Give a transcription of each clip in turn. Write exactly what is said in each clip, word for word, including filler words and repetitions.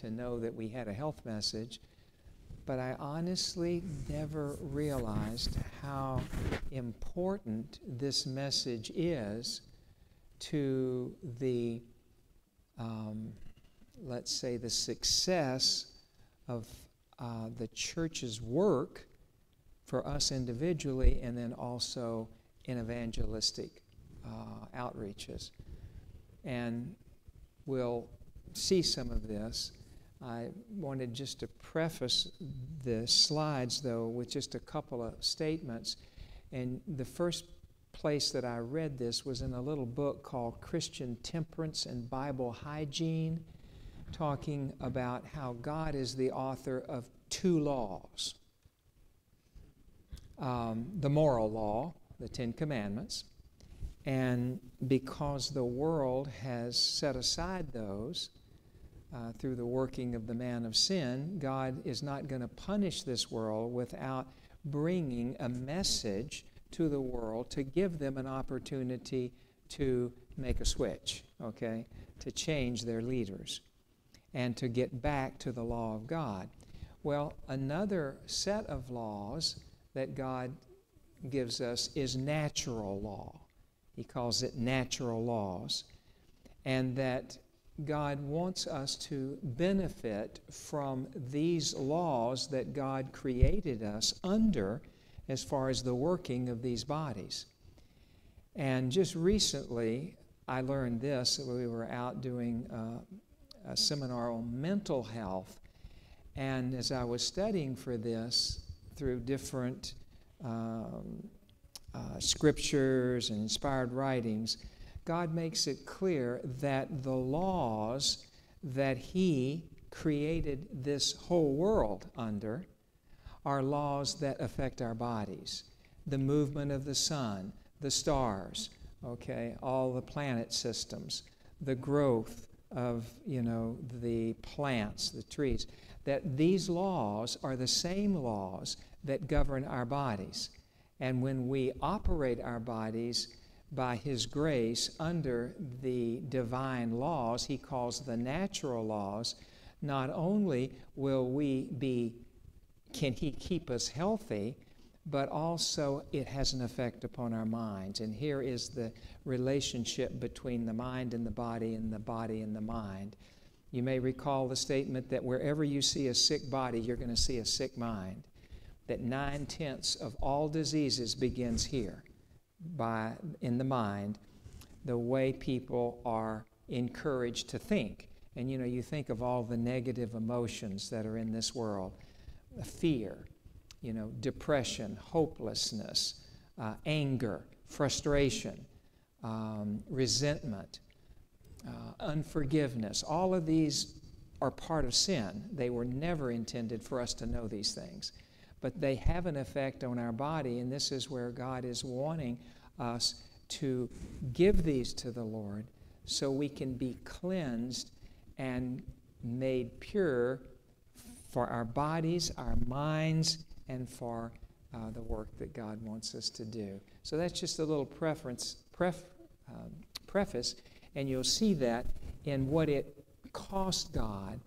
to know that we had a health message, but I honestly never realized how important this message is to the, um, let's say, the success of uh, the church's work for us individually and then also in evangelistic uh, outreaches. And we'll see some of this. I wanted just to preface the slides, though, with just a couple of statements. And the first place that I read this was in a little book called Christian Temperance and Bible Hygiene, talking about how God is the author of two laws. Um, the moral law, the Ten Commandments, and because the world has set aside those uh, through the working of the man of sin, God is not going to punish this world without bringing a message to the world to give them an opportunity to make a switch, okay, to change their leaders and to get back to the law of God. Well, another set of laws that God gives us is natural law. He calls it natural laws, and that God wants us to benefit from these laws that God created us under as far as the working of these bodies. And just recently, I learned this. We were out doing a, a seminar on mental health, and as I was studying for this through different um, uh, scriptures and inspired writings, God makes it clear that the laws that He created this whole world under are laws that affect our bodies. The movement of the sun, the stars, okay, all the planet systems, the growth of, you know, the plants, the trees, that these laws are the same laws that govern our bodies. And when we operate our bodies by His grace under the divine laws He calls the natural laws, not only will we be, can He keep us healthy, but also it has an effect upon our minds. And here is the relationship between the mind and the body and the body and the mind. You may recall the statement that wherever you see a sick body, you're going to see a sick mind. That nine-tenths of all diseases begins here, by, in the mind, the way people are encouraged to think. And you know, you think of all the negative emotions that are in this world. Fear, you know, depression, hopelessness, uh, anger, frustration, um, resentment, uh, unforgiveness. All of these are part of sin. They were never intended for us to know these things, but they have an effect on our body, and this is where God is wanting us to give these to the Lord so we can be cleansed and made pure for our bodies, our minds, and for uh, the work that God wants us to do. So that's just a little preference, pref, um, preface, and you'll see that in what it cost God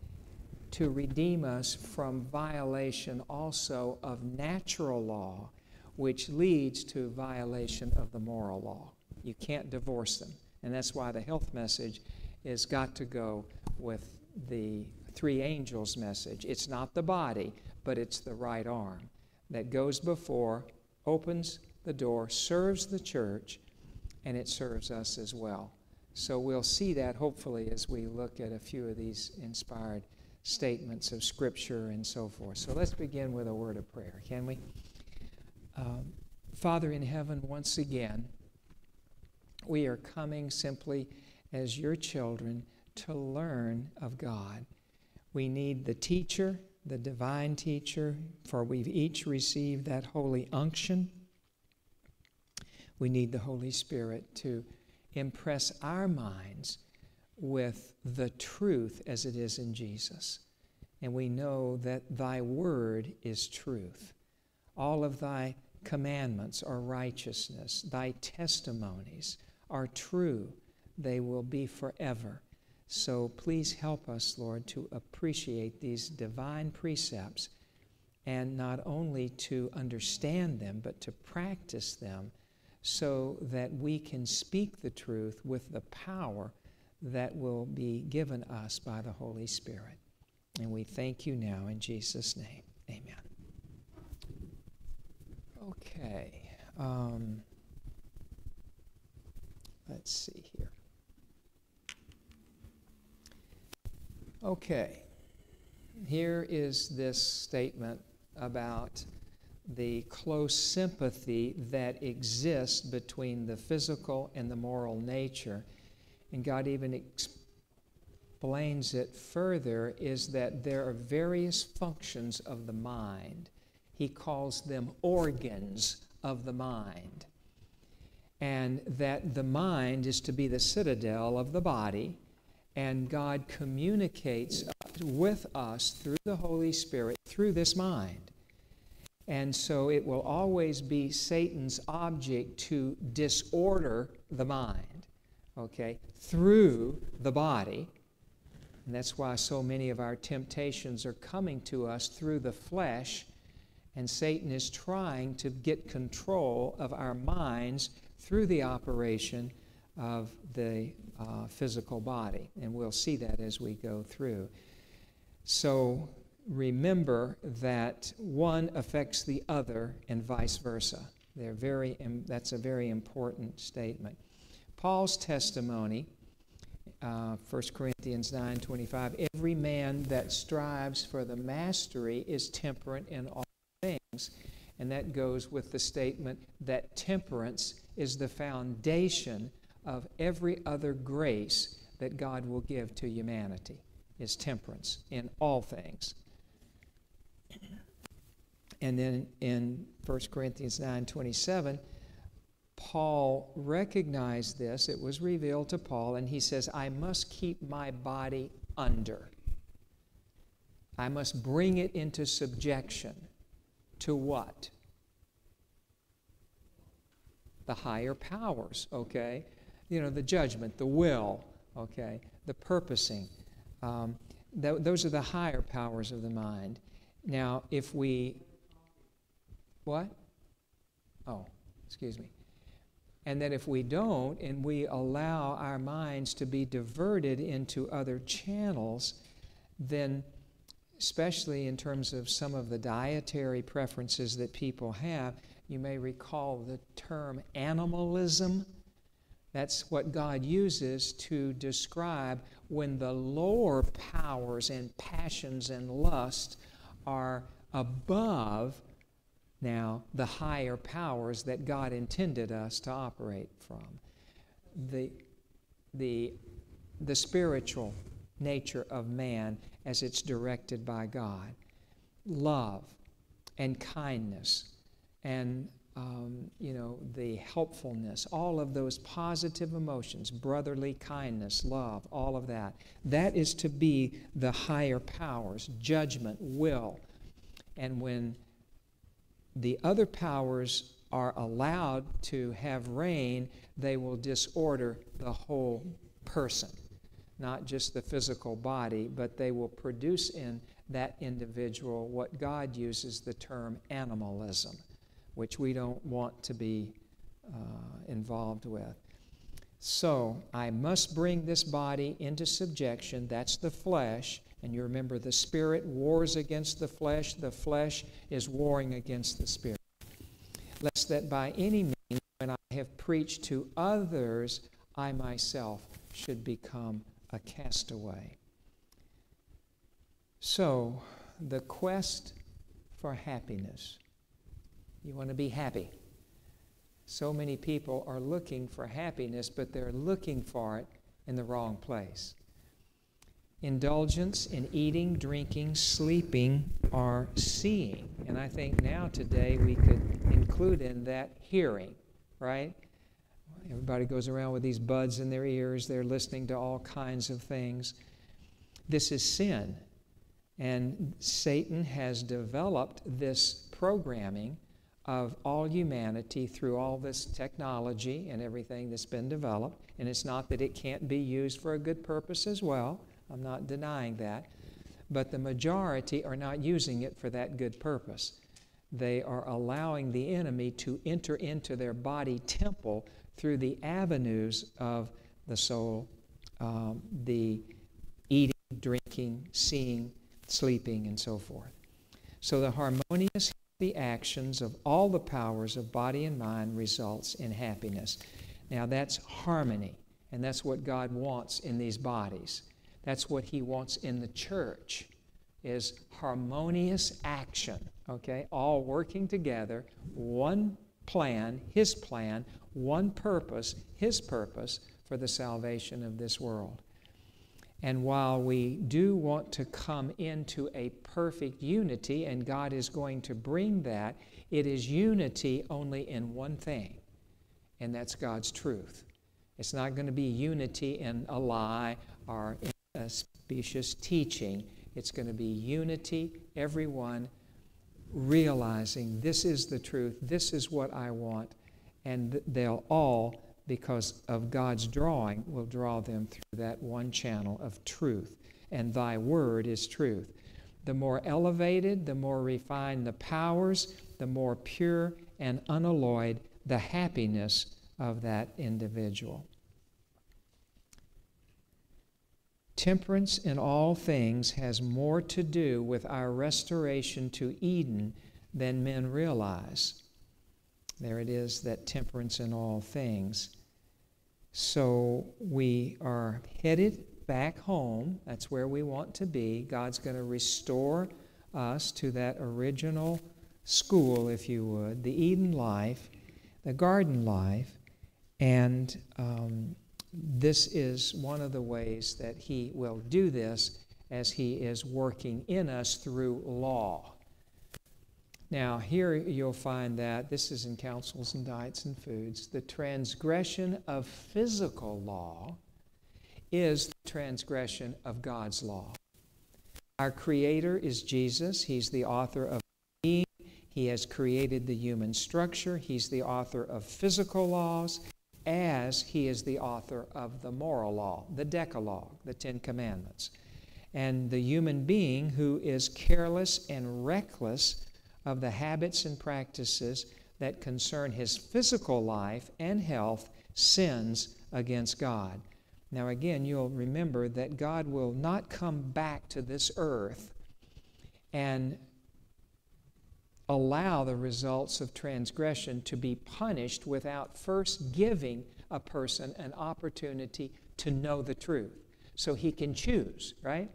to redeem us from violation also of natural law, which leads to violation of the moral law. You can't divorce them. And that's why the health message has got to go with the three angels message. It's not the body, but it's the right arm that goes before, opens the door, serves the church, and it serves us as well. So we'll see that hopefully as we look at a few of these inspired statements of Scripture and so forth. So let's begin with a word of prayer, can we? Um, Father in heaven, once again, we are coming simply as your children to learn of God. We need the teacher, the divine teacher, for we've each received that holy unction. We need the Holy Spirit to impress our minds with the truth as it is in Jesus. And we know that thy word is truth. All of thy commandments are righteousness. Thy testimonies are true. They will be forever. So please help us, Lord, to appreciate these divine precepts and not only to understand them, but to practice them so that we can speak the truth with the power that will be given us by the Holy Spirit. And we thank you now in Jesus' name. Amen. Okay. Um, let's see here. Okay, here is this statement about the close sympathy that exists between the physical and the moral nature. And God even explains it further, is that there are various functions of the mind. He calls them organs of the mind. And that the mind is to be the citadel of the body. And God communicates with us through the Holy Spirit, through this mind. And so it will always be Satan's object to disorder the mind, okay, through the body. And that's why so many of our temptations are coming to us through the flesh. And Satan is trying to get control of our minds through the operation of the uh, physical body. And we'll see that as we go through. So remember that one affects the other and vice versa. They're very, that's a very important statement. Paul's testimony, uh, First Corinthians nine twenty-five, every man that strives for the mastery is temperate in all things. And that goes with the statement that temperance is the foundation of every other grace that God will give to humanity, is temperance in all things. And then in First Corinthians nine twenty-seven, Paul recognized this. It was revealed to Paul, and he says, I must keep my body under. I must bring it into subjection to what? The higher powers, okay? You know, the judgment, the will, okay, the purposing. Um, th those are the higher powers of the mind. Now, if we, what? Oh, excuse me. And then if we don't, and we allow our minds to be diverted into other channels, then, especially in terms of some of the dietary preferences that people have, you may recall the term animalism. That's what God uses to describe when the lower powers and passions and lust are above now the higher powers that God intended us to operate from. The, the, the spiritual nature of man as it's directed by God. Love and kindness and Um, you know, the helpfulness, all of those positive emotions, brotherly kindness, love, all of that. That is to be the higher powers, judgment, will. And when the other powers are allowed to have reign, they will disorder the whole person, not just the physical body, but they will produce in that individual what God uses the term animalism, which we don't want to be uh, involved with. So I must bring this body into subjection. That's the flesh. And you remember the spirit wars against the flesh. The flesh is warring against the spirit. Lest that by any means, when I have preached to others, I myself should become a castaway. So the quest for happiness. You want to be happy. So many people are looking for happiness, but they're looking for it in the wrong place. Indulgence in eating, drinking, sleeping, or seeing. And I think now today we could include in that hearing, right? Everybody goes around with these buds in their ears. They're listening to all kinds of things. This is sin. And Satan has developed this programming of all humanity through all this technology and everything that's been developed. And it's not that it can't be used for a good purpose as well. I'm not denying that. But the majority are not using it for that good purpose. They are allowing the enemy to enter into their body temple through the avenues of the soul, um, the eating, drinking, seeing, sleeping, and so forth. So the harmonious, healthy actions of all the powers of body and mind results in happiness. Now that's harmony, and that's what God wants in these bodies. That's what He wants in the church, is harmonious action, okay? All working together, one plan, His plan, one purpose, His purpose for the salvation of this world. And while we do want to come into a perfect unity, and God is going to bring that, it is unity only in one thing, and that's God's truth. It's not going to be unity in a lie or in a specious teaching. It's going to be unity, everyone realizing this is the truth, this is what I want, and they'll all, because of God's drawing, will draw them through that one channel of truth. And thy word is truth. The more elevated, the more refined the powers, the more pure and unalloyed the happiness of that individual. Temperance in all things has more to do with our restoration to Eden than men realize. There it is, that temperance in all things. So we are headed back home. That's where we want to be. God's going to restore us to that original school, if you would, the Eden life, the garden life, and um, this is one of the ways that He will do this, as He is working in us through law. Now here you'll find that, this is in Councils and Diets and Foods, the transgression of physical law is the transgression of God's law. Our Creator is Jesus. He's the author of being. He has created the human structure. He's the author of physical laws, as He is the author of the moral law, the Decalogue, the Ten Commandments. And the human being who is careless and reckless of the habits and practices that concern his physical life and health sins against God. Now again, you'll remember that God will not come back to this earth and allow the results of transgression to be punished without first giving a person an opportunity to know the truth, so he can choose, right?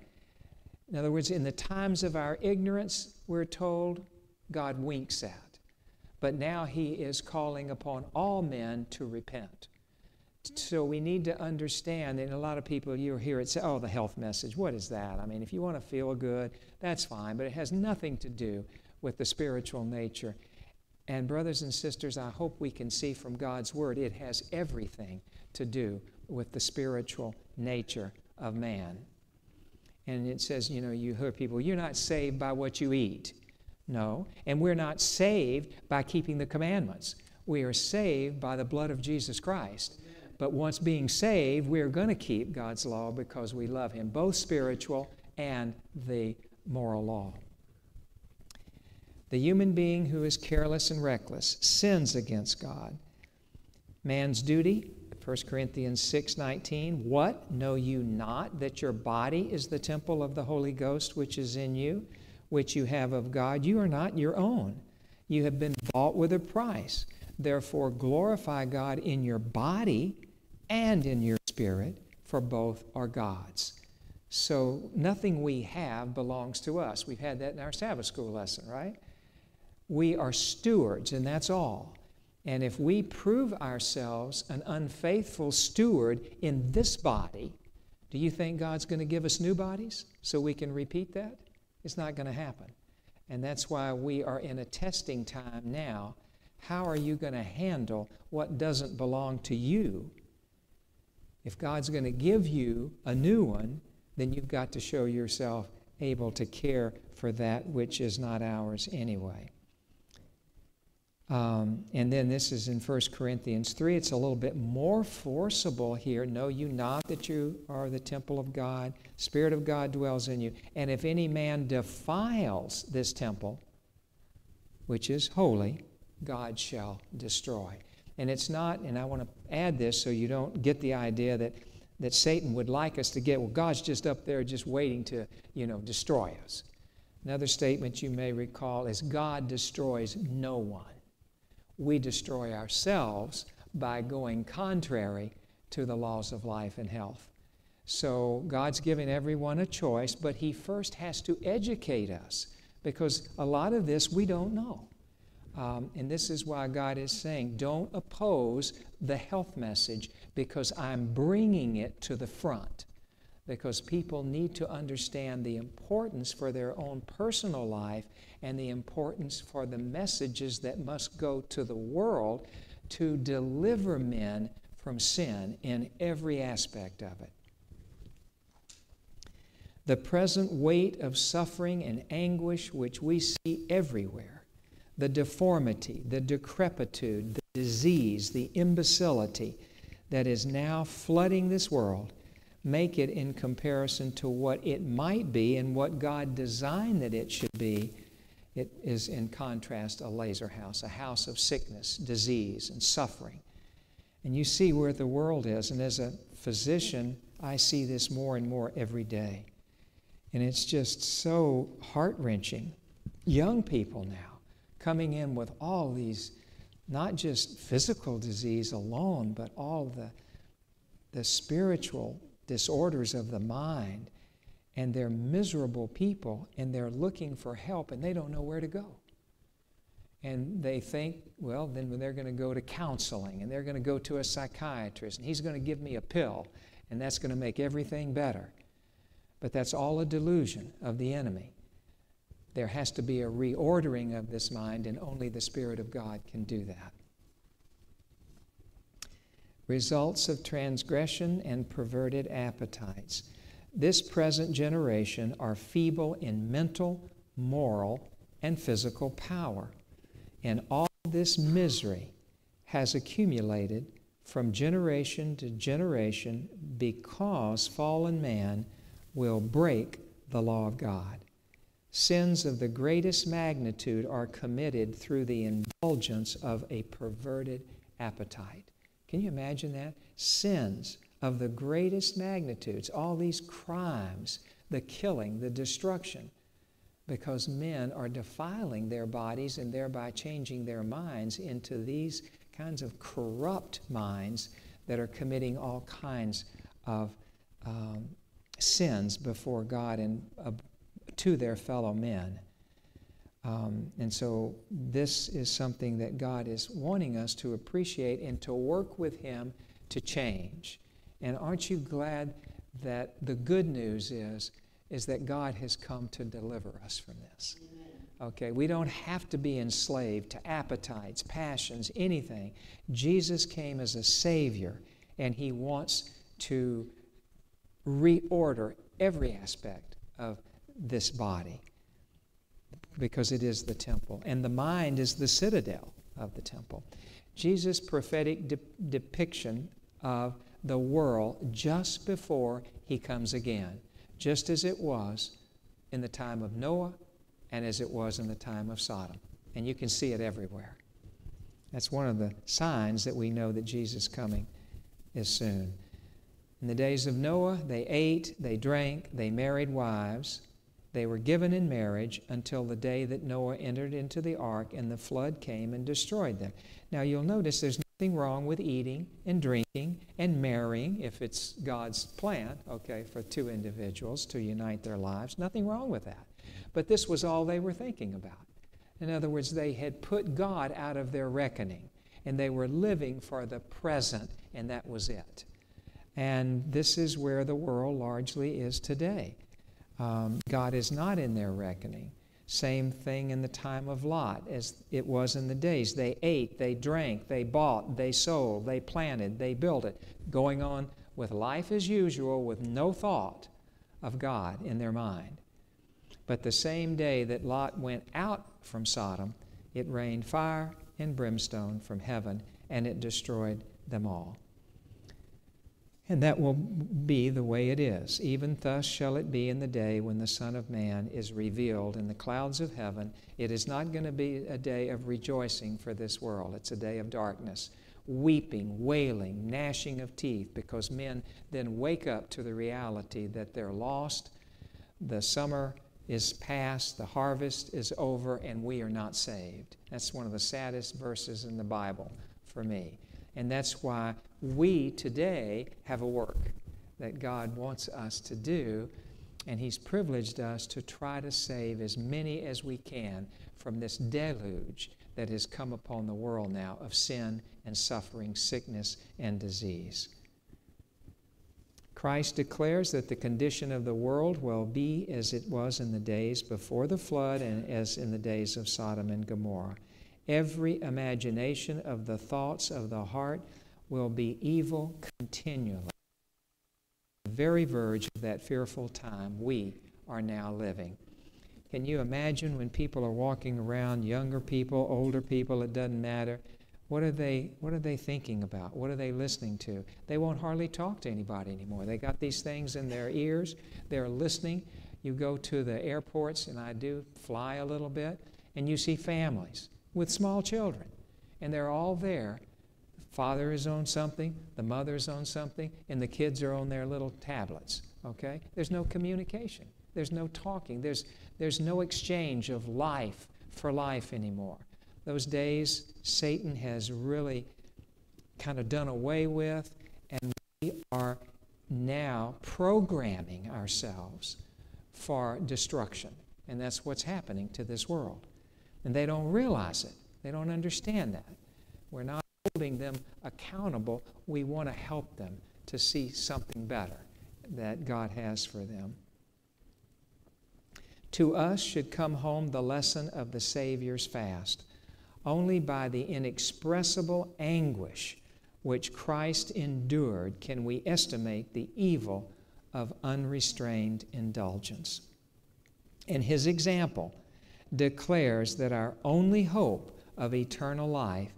In other words, in the times of our ignorance, we're told, God winks at. But now He is calling upon all men to repent. So we need to understand, and a lot of people, you hear it say, oh, the health message, what is that? I mean, if you want to feel good, that's fine, but it has nothing to do with the spiritual nature. And brothers and sisters, I hope we can see from God's Word, it has everything to do with the spiritual nature of man. And it says, you know, you hear people, you're not saved by what you eat. No, and we're not saved by keeping the commandments. We are saved by the blood of Jesus Christ. Amen. But once being saved, we're going to keep God's law because we love Him, both spiritual and the moral law. The human being who is careless and reckless sins against God. Man's duty, First Corinthians six nineteen, what? Know you not that your body is the temple of the Holy Ghost which is in you, which you have of God? You are not your own. You have been bought with a price. Therefore glorify God in your body and in your spirit, for both are God's. So nothing we have belongs to us. We've had that in our Sabbath school lesson, right? We are stewards, and that's all. And if we prove ourselves an unfaithful steward in this body, do you think God's going to give us new bodies so we can repeat that? It's not going to happen. And that's why we are in a testing time now. How are you going to handle what doesn't belong to you? If God's going to give you a new one, then you've got to show yourself able to care for that which is not ours anyway. Um, and then this is in First Corinthians three. It's a little bit more forcible here. Know you not that you are the temple of God. Spirit of God dwells in you. And if any man defiles this temple, which is holy, God shall destroy. And it's not, and I want to add this so you don't get the idea that, that Satan would like us to get, well, God's just up there just waiting to, you know, destroy us. Another statement you may recall is God destroys no one. We destroy ourselves by going contrary to the laws of life and health. So God's given everyone a choice, but He first has to educate us because a lot of this we don't know. Um, and this is why God is saying, don't oppose the health message because I'm bringing it to the front. Because people need to understand the importance for their own personal life and the importance for the messages that must go to the world to deliver men from sin in every aspect of it. The present weight of suffering and anguish which we see everywhere, the deformity, the decrepitude, the disease, the imbecility that is now flooding this world, make it in comparison to what it might be and what God designed that it should be. It is, in contrast, a laser house, a house of sickness, disease, and suffering. And you see where the world is. And as a physician, I see this more and more every day. And it's just so heart-wrenching. Young people now, coming in with all these, not just physical disease alone, but all the, the spiritual disorders of the mind. And they're miserable people, and they're looking for help, and they don't know where to go. And they think, well, then they're going to go to counseling, and they're going to go to a psychiatrist, and he's going to give me a pill, and that's going to make everything better. But that's all a delusion of the enemy. There has to be a reordering of this mind, and only the Spirit of God can do that. Results of transgression and perverted appetites. This present generation are feeble in mental, moral, and physical power, and all this misery has accumulated from generation to generation because fallen man will break the law of God. Sins of the greatest magnitude are committed through the indulgence of a perverted appetite. Can you imagine that? Sins of the greatest magnitudes, all these crimes, the killing, the destruction, because men are defiling their bodies and thereby changing their minds into these kinds of corrupt minds that are committing all kinds of um, sins before God and uh, to their fellow men. Um, and so this is something that God is wanting us to appreciate and to work with Him to change. And aren't you glad that the good news is, is that God has come to deliver us from this? Amen. Okay, we don't have to be enslaved to appetites, passions, anything. Jesus came as a Savior, and He wants to reorder every aspect of this body because it is the temple, and the mind is the citadel of the temple. Jesus' prophetic de depiction of the world just before He comes again, just as it was in the time of Noah and as it was in the time of Sodom. And you can see it everywhere. That's one of the signs that we know that Jesus' coming is soon. In the days of Noah, they ate, they drank, they married wives. They were given in marriage until the day that Noah entered into the ark and the flood came and destroyed them. Now you'll notice there's nothing wrong with eating and drinking and marrying if it's God's plan, okay, for two individuals to unite their lives. Nothing wrong with that. But this was all they were thinking about. In other words, they had put God out of their reckoning, and they were living for the present, and that was it. And this is where the world largely is today. Um, God is not in their reckoning. Same thing in the time of Lot as it was in the days. They ate, they drank, they bought, they sold, they planted, they built it. Going on with life as usual with no thought of God in their mind. But the same day that Lot went out from Sodom, it rained fire and brimstone from heaven, and it destroyed them all. And that will be the way it is. Even thus shall it be in the day when the Son of Man is revealed in the clouds of heaven. It is not going to be a day of rejoicing for this world. It's a day of darkness, weeping, wailing, gnashing of teeth, because men then wake up to the reality that they're lost. The summer is past, the harvest is over, and we are not saved. That's one of the saddest verses in the Bible for me. And that's why we today have a work that God wants us to do, and He's privileged us to try to save as many as we can from this deluge that has come upon the world now of sin and suffering, sickness and disease. Christ declares that the condition of the world will be as it was in the days before the flood and as in the days of Sodom and Gomorrah. Every imagination of the thoughts of the heart will be evil continually. On the very verge of that fearful time we are now living. Can you imagine when people are walking around, younger people, older people, it doesn't matter, what are they, what are they thinking about? What are they listening to? They won't hardly talk to anybody anymore. They got these things in their ears. They're listening. You go to the airports, and I do fly a little bit, and you see families with small children, and they're all there. The father is on something, the mother is on something, and the kids are on their little tablets, okay? There's no communication. There's no talking. There's, there's no exchange of life for life anymore. Those days Satan has really kind of done away with, and we are now programming ourselves for destruction, and that's what's happening to this world. And they don't realize it. They don't understand that. We're not holding them accountable. We want to help them to see something better that God has for them. To us should come home the lesson of the Savior's fast. Only by the inexpressible anguish which Christ endured can we estimate the evil of unrestrained indulgence. And His example declares that our only hope of eternal life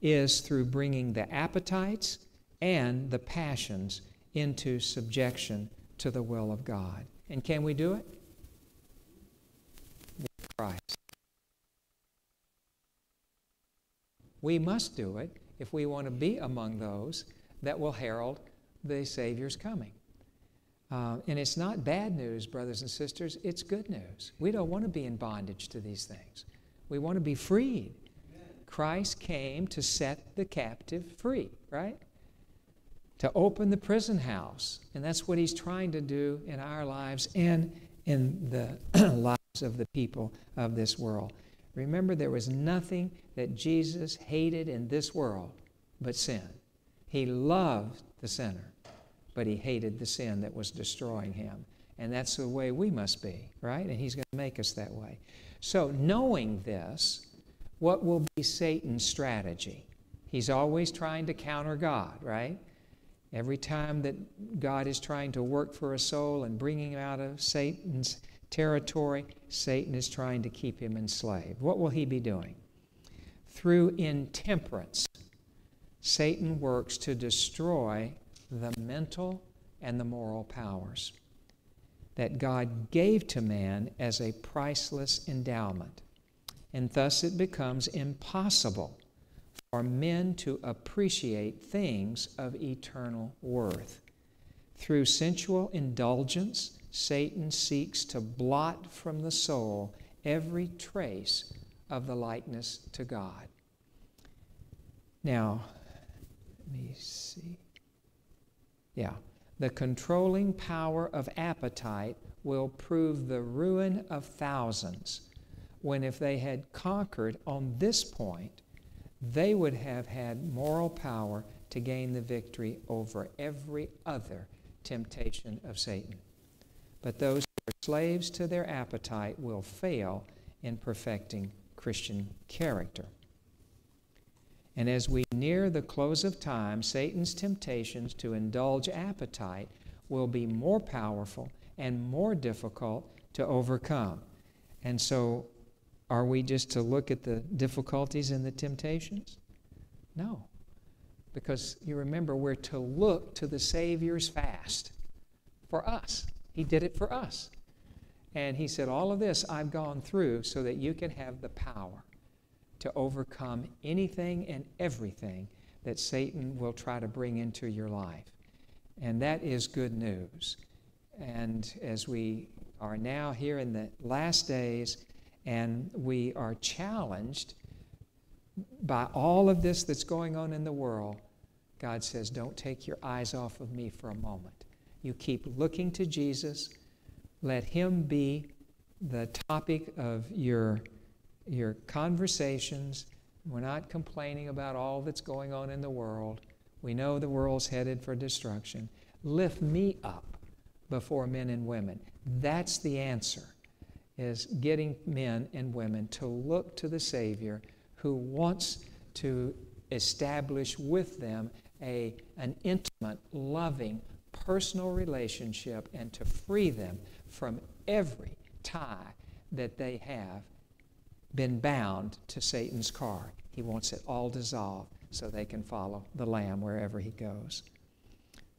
is through bringing the appetites and the passions into subjection to the will of God. And can we do it? With Christ. We must do it if we want to be among those that will herald the Savior's coming. Uh, and it's not bad news, brothers and sisters, it's good news. We don't want to be in bondage to these things. We want to be freed. Amen. Christ came to set the captive free, right? To open the prison house. And that's what He's trying to do in our lives and in the lives of the people of this world. Remember, there was nothing that Jesus hated in this world but sin. He loved the sinner, but He hated the sin that was destroying him. And that's the way we must be, right? And He's going to make us that way. So knowing this, what will be Satan's strategy? He's always trying to counter God, right? Every time that God is trying to work for a soul and bringing him out of Satan's territory, Satan is trying to keep him enslaved. What will he be doing? Through intemperance, Satan works to destroy the mental and the moral powers that God gave to man as a priceless endowment. And thus it becomes impossible for men to appreciate things of eternal worth. Through sensual indulgence, Satan seeks to blot from the soul every trace of the likeness to God. Now, let me see. Yeah, the controlling power of appetite will prove the ruin of thousands, when if they had conquered on this point, they would have had moral power to gain the victory over every other temptation of Satan. But those who are slaves to their appetite will fail in perfecting Christian character. And as we near the close of time, Satan's temptations to indulge appetite will be more powerful and more difficult to overcome. And so Are we just to look at the difficulties and the temptations? No. Because you remember, we're to look to the Savior's fast for us. He did it for us. And he said, all of this I've gone through so that you can have the power to overcome anything and everything that Satan will try to bring into your life. And that is good news. And as we are now here in the last days, and we are challenged by all of this that's going on in the world, God says, don't take your eyes off of me for a moment. You keep looking to Jesus. Let him be the topic of your, your conversations. We're not complaining about all that's going on in the world. We know the world's headed for destruction. Lift me up before men and women. That's the answer, is getting men and women to look to the Savior who wants to establish with them a, an intimate, loving, personal relationship, and to free them from every tie that they have been bound to Satan's cord. He wants it all dissolved so they can follow the Lamb wherever he goes.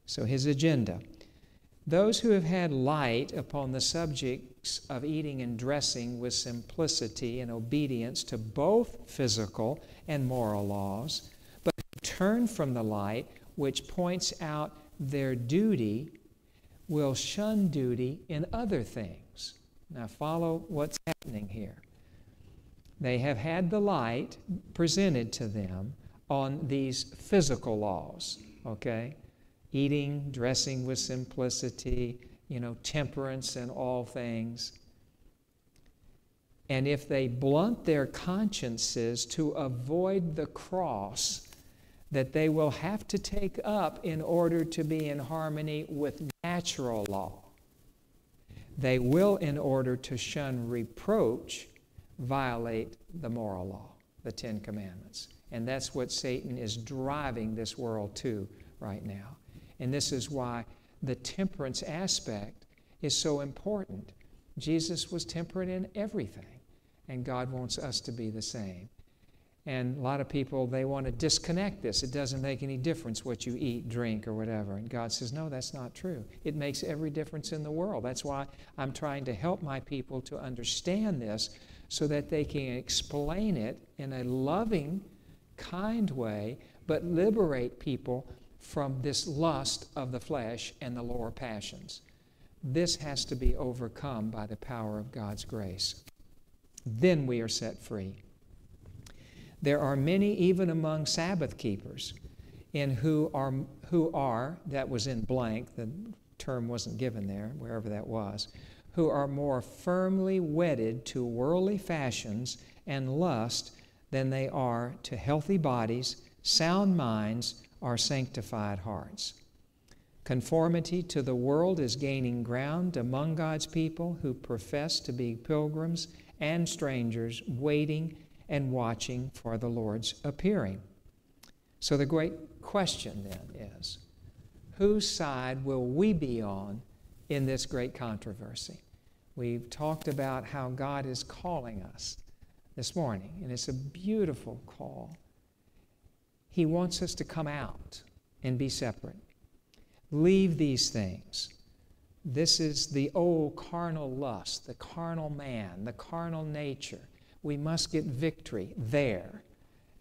So his agenda. Those who have had light upon the subjects of eating and dressing with simplicity and obedience to both physical and moral laws, but turn from the light which points out their duty, will shun duty in other things. Now follow what's happening here. They have had the light presented to them on these physical laws, okay? Eating, dressing with simplicity, you know, temperance in all things. And if they blunt their consciences to avoid the cross that they will have to take up in order to be in harmony with natural law, they will, in order to shun reproach, violate the moral law, the Ten Commandments. And that's what Satan is driving this world to right now. And this is why the temperance aspect is so important. Jesus was temperate in everything, and God wants us to be the same. And a lot of people, they want to disconnect this. It doesn't make any difference what you eat, drink, or whatever. And God says, no, that's not true. It makes every difference in the world. That's why I'm trying to help my people to understand this so that they can explain it in a loving, kind way, but liberate people from this lust of the flesh and the lower passions. This has to be overcome by the power of God's grace. Then we are set free. There are many, even among Sabbath keepers, in who are, who are, that was in blank, the term wasn't given there, wherever that was, who are more firmly wedded to worldly fashions and lust than they are to healthy bodies, sound minds, or sanctified hearts. Conformity to the world is gaining ground among God's people who profess to be pilgrims and strangers, waiting and watching for the Lord's appearing. So the great question then is, whose side will we be on in this great controversy? We've talked about how God is calling us this morning, and it's a beautiful call. He wants us to come out and be separate. Leave these things. This is the old carnal lust, the carnal man, the carnal nature. We must get victory there,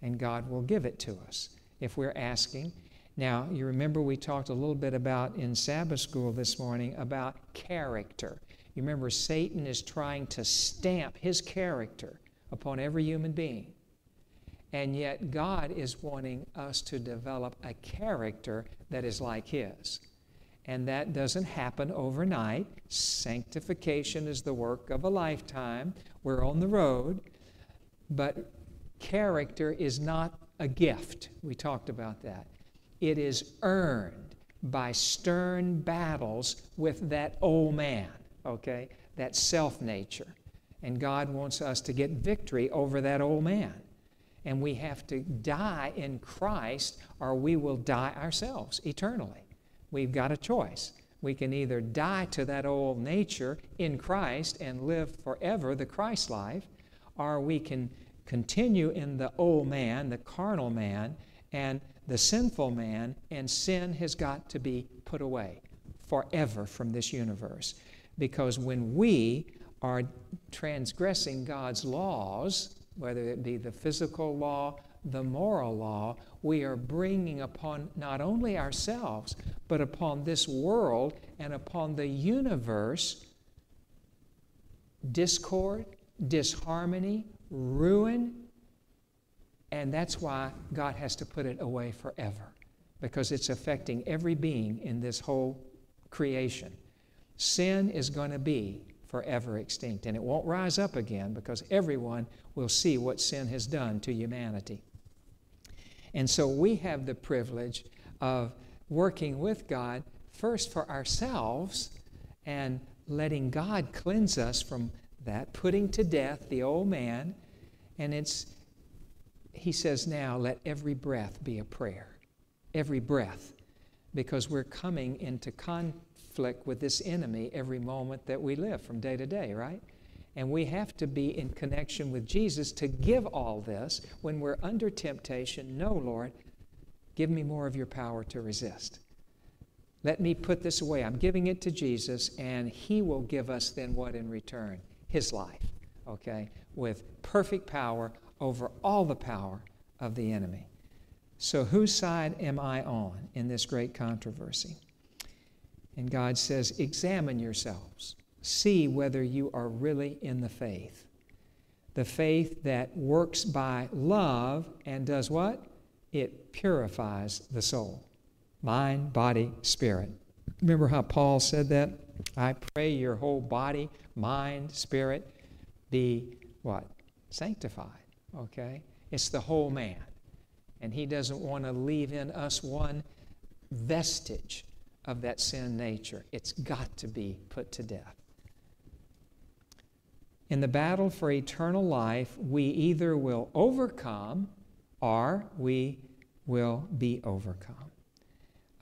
and God will give it to us if we're asking. Now, you remember we talked a little bit about in Sabbath school this morning about character. You remember Satan is trying to stamp his character upon every human being, and yet God is wanting us to develop a character that is like his. And that doesn't happen overnight. Sanctification is the work of a lifetime. We're on the road. But character is not a gift. We talked about that. It is earned by stern battles with that old man, okay? That self-nature. And God wants us to get victory over that old man. And we have to die in Christ, or we will die ourselves eternally. We've got a choice. We can either die to that old nature in Christ and live forever the Christ life, or we can continue in the old man, the carnal man, and the sinful man, and sin has got to be put away forever from this universe. Because when we are transgressing God's laws, whether it be the physical law, the moral law, we are bringing upon not only ourselves, but upon this world and upon the universe discord, disharmony, ruin, and that's why God has to put it away forever, because it's affecting every being in this whole creation. Sin is going to be forever extinct, and it won't rise up again, because everyone will see what sin has done to humanity. And so we have the privilege of working with God first for ourselves and letting God cleanse us from that, putting to death the old man. And it's, he says now, let every breath be a prayer, every breath, because we're coming into conflict with this enemy every moment that we live from day to day, right? And we have to be in connection with Jesus to give all this when we're under temptation. No, Lord, give me more of your power to resist. Let me put this away. I'm giving it to Jesus, and he will give us then what in return? His life, okay? With perfect power over all the power of the enemy. So whose side am I on in this great controversy? And God says, examine yourselves. See whether you are really in the faith. The faith that works by love and does what? It purifies the soul. Mind, body, spirit. Remember how Paul said that? I pray your whole body, mind, spirit be what? Sanctified, okay? It's the whole man. And he doesn't want to leave in us one vestige of that sin nature. It's got to be put to death. In the battle for eternal life, we either will overcome or we will be overcome.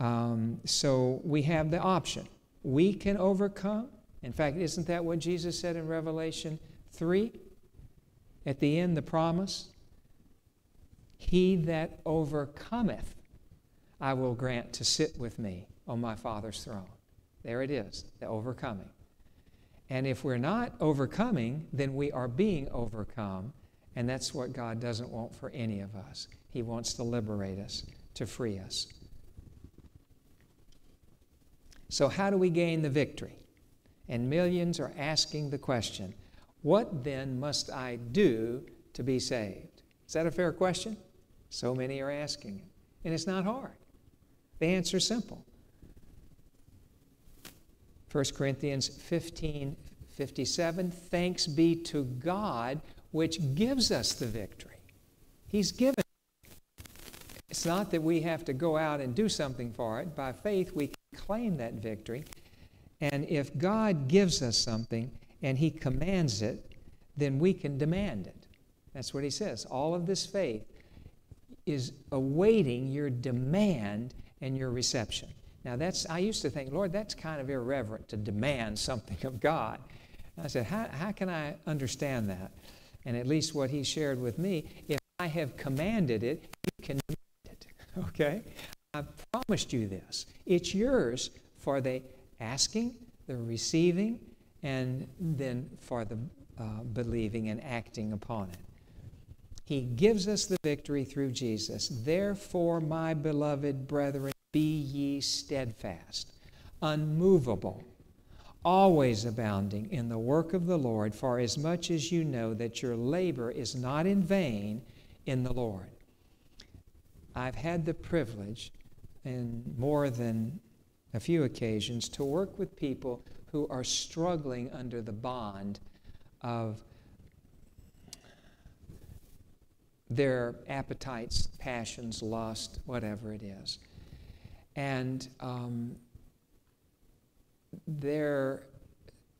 Um, so we have the option. We can overcome. In fact, isn't that what Jesus said in Revelation three? At the end, the promise, he that overcometh, I will grant to sit with me on my Father's throne. There it is, the overcoming. And if we're not overcoming, then we are being overcome. And that's what God doesn't want for any of us. He wants to liberate us, to free us. So how do we gain the victory? And millions are asking the question, what then must I do to be saved? Is that a fair question? So many are asking it. And it's not hard. The answer is simple. First Corinthians fifteen, fifty-seven, thanks be to God, which gives us the victory. He's given it. It's not that we have to go out and do something for it. By faith, we can claim that victory. And if God gives us something and he commands it, then we can demand it. That's what he says. All of this faith is awaiting your demand and your reception. Now, that's, I used to think, Lord, that's kind of irreverent to demand something of God. And I said, how, how can I understand that? And at least what he shared with me, if I have commanded it, you can demand it, okay? I've promised you this. It's yours for the asking, the receiving, and then for the uh, believing and acting upon it. He gives us the victory through Jesus. Therefore, my beloved brethren, be ye steadfast, unmovable, always abounding in the work of the Lord, for as much as you know that your labor is not in vain in the Lord. I've had the privilege in more than a few occasions to work with people who are struggling under the bond of their appetites, passions, lust, whatever it is. And um, there,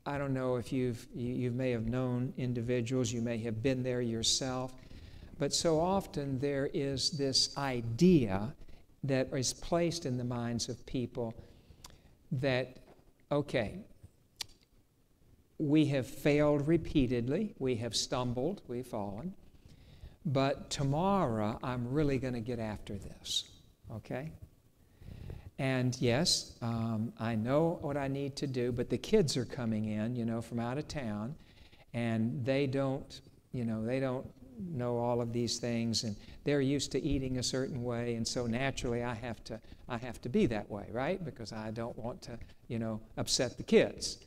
I don't know if you've, you, you may have known individuals, you may have been there yourself, but so often there is this idea that is placed in the minds of people that, okay, we have failed repeatedly. We have stumbled. We've fallen. But tomorrow, I'm really going to get after this, okay? And yes, um, I know what I need to do, but the kids are coming in, you know, from out of town, and they don't, you know, they don't know all of these things, and they're used to eating a certain way, and so naturally I have to, I have to be that way, right? Because I don't want to, you know, upset the kids.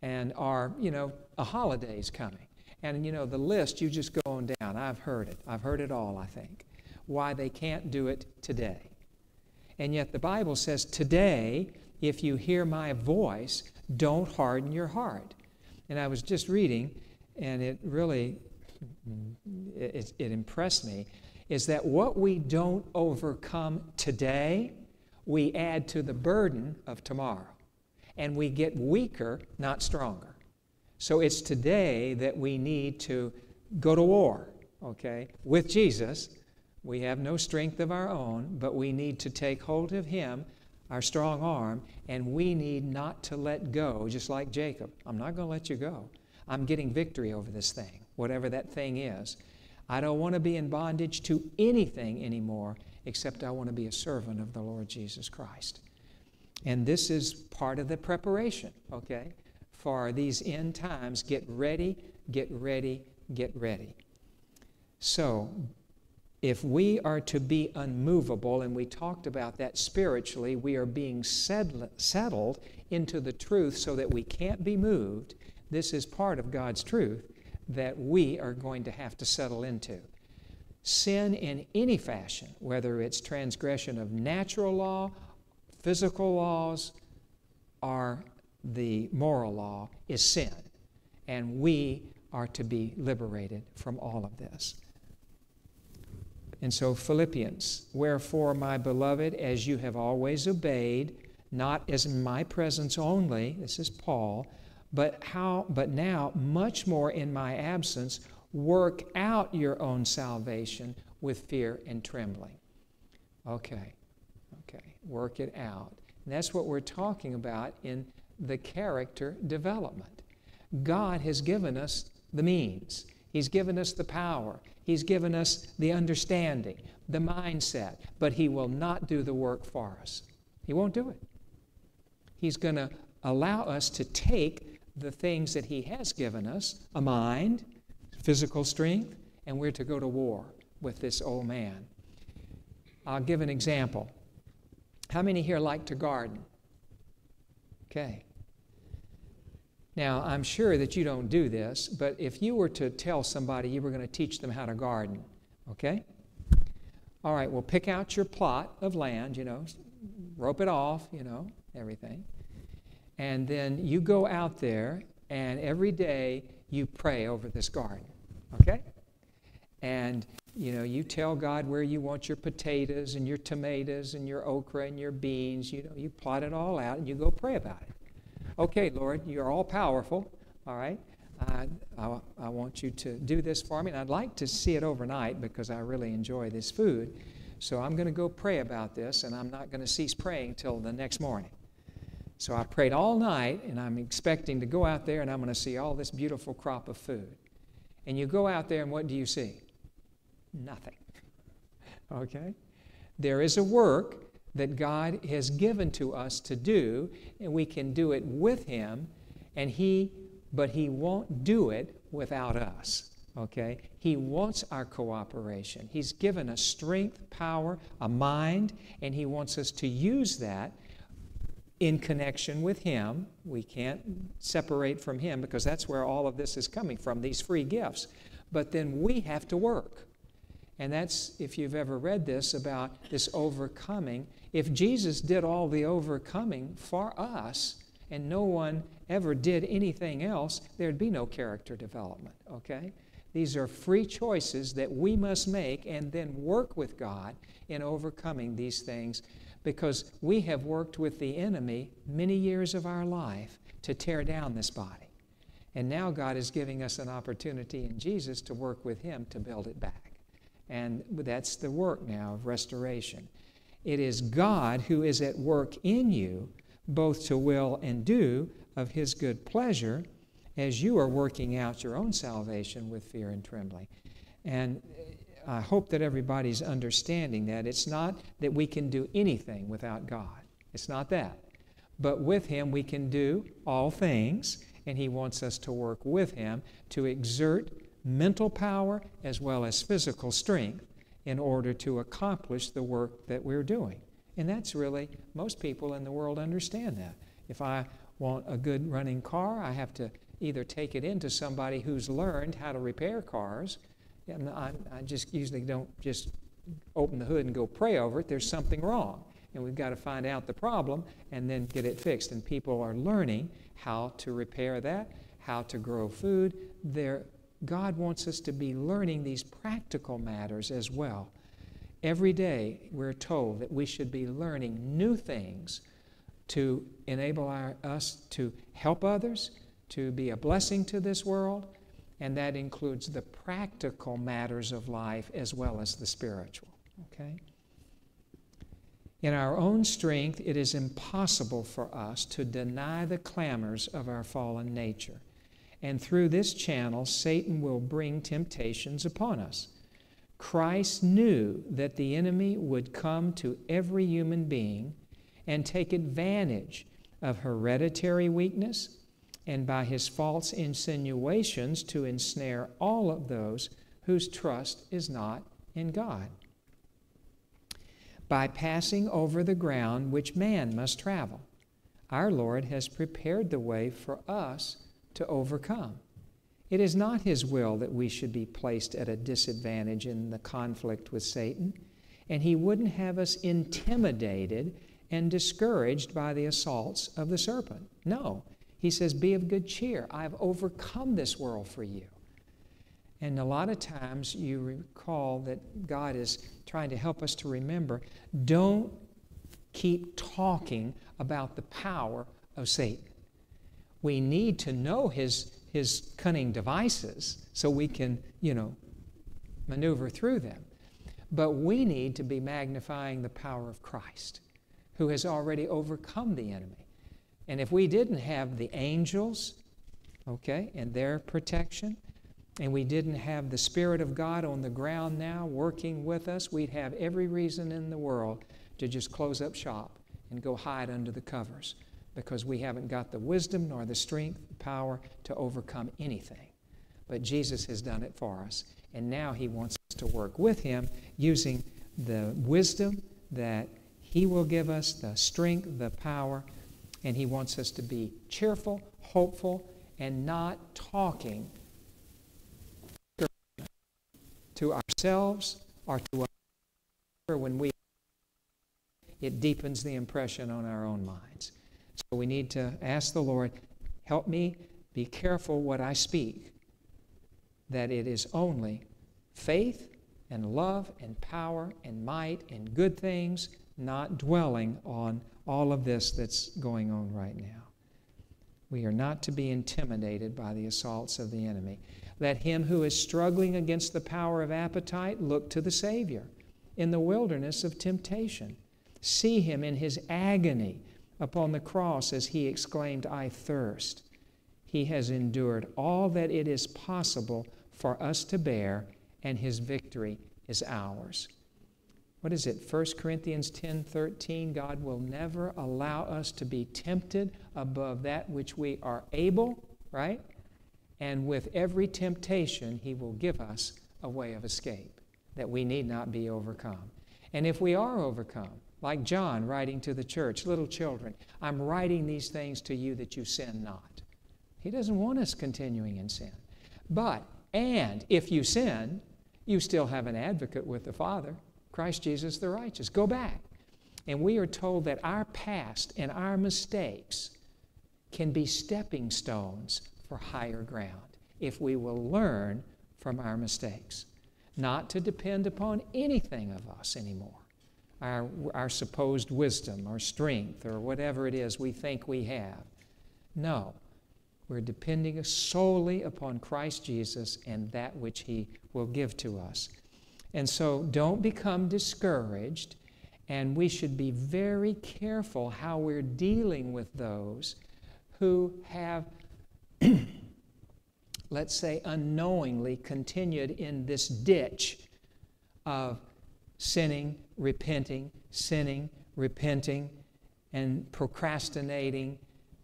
And our, you know, a holiday's coming. And, you know, the list, you just go on down. I've heard it. I've heard it all, I think, why they can't do it today. And yet the Bible says, today, if you hear my voice, don't harden your heart. And I was just reading, and it really, it, it impressed me, is that what we don't overcome today, we add to the burden of tomorrow. And we get weaker, not stronger. So it's today that we need to go to war, okay, with Jesus. We have no strength of our own, but we need to take hold of him, our strong arm, and we need not to let go, just like Jacob. I'm not going to let you go. I'm getting victory over this thing, whatever that thing is. I don't want to be in bondage to anything anymore, except I want to be a servant of the Lord Jesus Christ. And this is part of the preparation, okay? For these end times, get ready, get ready, get ready. So, if we are to be unmovable, and we talked about that spiritually, we are being settled into the truth so that we can't be moved. This is part of God's truth that we are going to have to settle into. Sin in any fashion, whether it's transgression of natural law, physical laws, or the moral law, is sin, and we are to be liberated from all of this. And so Philippians, wherefore, my beloved, as you have always obeyed, not as in my presence only, this is Paul, but, how, but now much more in my absence, work out your own salvation with fear and trembling. Okay, okay, work it out. And that's what we're talking about in the character development. God has given us the means. He's given us the power. He's given us the understanding, the mindset, but he will not do the work for us. He won't do it. He's going to allow us to take the things that he has given us, a mind, physical strength, and we're to go to war with this old man. I'll give an example. How many here like to garden? Okay. Now, I'm sure that you don't do this, but if you were to tell somebody you were going to teach them how to garden, okay? All right, well, pick out your plot of land, you know, rope it off, you know, everything. And then you go out there, and every day you pray over this garden, okay? And, you know, you tell God where you want your potatoes and your tomatoes and your okra and your beans. You know, you plot it all out and you go pray about it. Okay, Lord, you're all powerful, all right? I, I, I want you to do this for me, and I'd like to see it overnight because I really enjoy this food. So I'm going to go pray about this, and I'm not going to cease praying till the next morning. So I prayed all night, and I'm expecting to go out there, and I'm going to see all this beautiful crop of food. And you go out there, and what do you see? Nothing. Okay? There is a work that God has given to us to do, and we can do it with him, and he, but he won't do it without us. Okay? He wants our cooperation. He's given us strength, power, a mind, and he wants us to use that in connection with him. We can't separate from him because that's where all of this is coming from, these free gifts. But then we have to work. And that's, if you've ever read this, about this overcoming. If Jesus did all the overcoming for us and no one ever did anything else, there'd be no character development, okay? These are free choices that we must make and then work with God in overcoming these things, because we have worked with the enemy many years of our life to tear down this body. And now God is giving us an opportunity in Jesus to work with him to build it back. And that's the work now of restoration. It is God who is at work in you, both to will and do of his good pleasure, as you are working out your own salvation with fear and trembling. And I hope that everybody's understanding that it's not that we can do anything without God. It's not that. But with Him we can do all things, and He wants us to work with Him to exert mental power as well as physical strength in order to accomplish the work that we're doing. And that's really, most people in the world understand that. If I want a good running car, I have to either take it into somebody who's learned how to repair cars. I just usually don't just open the hood and go pray over it. There's something wrong. And we've got to find out the problem and then get it fixed. And people are learning how to repair that, how to grow food. They're, God wants us to be learning these practical matters as well. Every day we're told that we should be learning new things to enable our, us to help others, to be a blessing to this world, and that includes the practical matters of life as well as the spiritual. Okay? In our own strength, it is impossible for us to deny the clamors of our fallen nature. And through this channel, Satan will bring temptations upon us. Christ knew that the enemy would come to every human being and take advantage of hereditary weakness and by his false insinuations to ensnare all of those whose trust is not in God, by passing over the ground which man must travel. Our Lord has prepared the way for us to overcome. It is not His will that we should be placed at a disadvantage in the conflict with Satan, and He wouldn't have us intimidated and discouraged by the assaults of the serpent. No, He says, be of good cheer. I've overcome this world for you. And a lot of times you recall that God is trying to help us to remember, don't keep talking about the power of Satan. We need to know his, his cunning devices so we can, you know, maneuver through them. But we need to be magnifying the power of Christ, who has already overcome the enemy. And if we didn't have the angels, okay, and their protection, and we didn't have the Spirit of God on the ground now working with us, we'd have every reason in the world to just close up shop and go hide under the covers, because we haven't got the wisdom nor the strength, the power to overcome anything. But Jesus has done it for us, and now He wants us to work with Him using the wisdom that He will give us, the strength, the power, and He wants us to be cheerful, hopeful, and not talking to ourselves or to others. When we, it deepens the impression on our own minds. So we need to ask the Lord, help me be careful what I speak, that it is only faith and love and power and might and good things, not dwelling on all of this that's going on right now. We are not to be intimidated by the assaults of the enemy. Let him who is struggling against the power of appetite look to the Savior in the wilderness of temptation. See Him in His agony upon the cross as He exclaimed, I thirst. He has endured all that it is possible for us to bear, and His victory is ours. What is it? First Corinthians ten thirteen, God will never allow us to be tempted above that which we are able, right? And with every temptation, He will give us a way of escape, that we need not be overcome. And if we are overcome, like John writing to the church, little children, I'm writing these things to you that you sin not. He doesn't want us continuing in sin. But, and if you sin, you still have an advocate with the Father, Christ Jesus the righteous. Go back. And we are told that our past and our mistakes can be stepping stones for higher ground if we will learn from our mistakes, not to depend upon anything of us anymore, our, our supposed wisdom or strength or whatever it is we think we have. No, we're depending solely upon Christ Jesus and that which He will give to us. And so don't become discouraged, and we should be very careful how we're dealing with those who have let's say unknowingly, continued in this ditch of sinning, repenting, sinning, repenting, and procrastinating,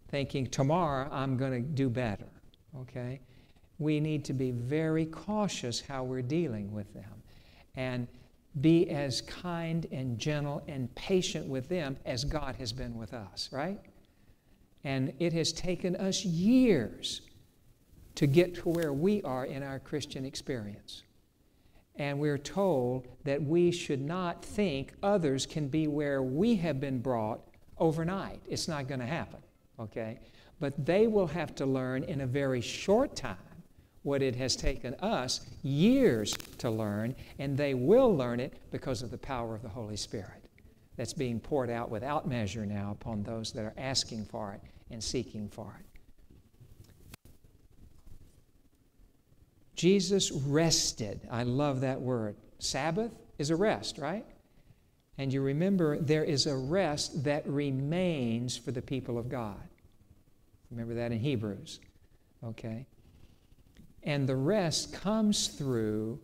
thinking tomorrow I'm going to do better, okay? We need to be very cautious how we're dealing with them and be as kind and gentle and patient with them as God has been with us, right? And it has taken us years to get to where we are in our Christian experience. And we're told that we should not think others can be where we have been brought overnight. It's not going to happen, okay? But they will have to learn in a very short time what it has taken us years to learn, and they will learn it because of the power of the Holy Spirit that's being poured out without measure now upon those that are asking for it and seeking for it. Jesus rested. I love that word. Sabbath is a rest, right? And you remember there is a rest that remains for the people of God. Remember that in Hebrews, okay? And the rest comes through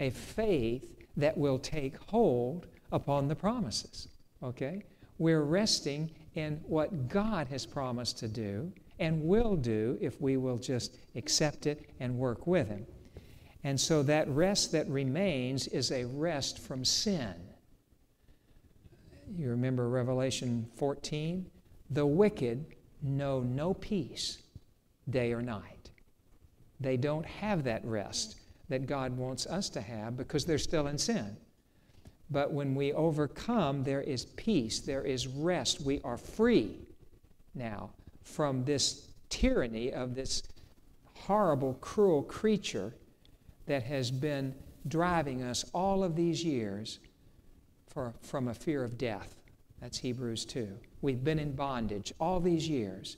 a faith that will take hold upon the promises, okay? We're resting in what God has promised to do and will do if we will just accept it and work with Him. And so that rest that remains is a rest from sin. You remember Revelation fourteen? The wicked know no peace day or night. They don't have that rest that God wants us to have because they're still in sin. But when we overcome, there is peace, there is rest. We are free now from this tyranny of this horrible, cruel creature that has been driving us all of these years for, from a fear of death. That's Hebrews two. We've been in bondage all these years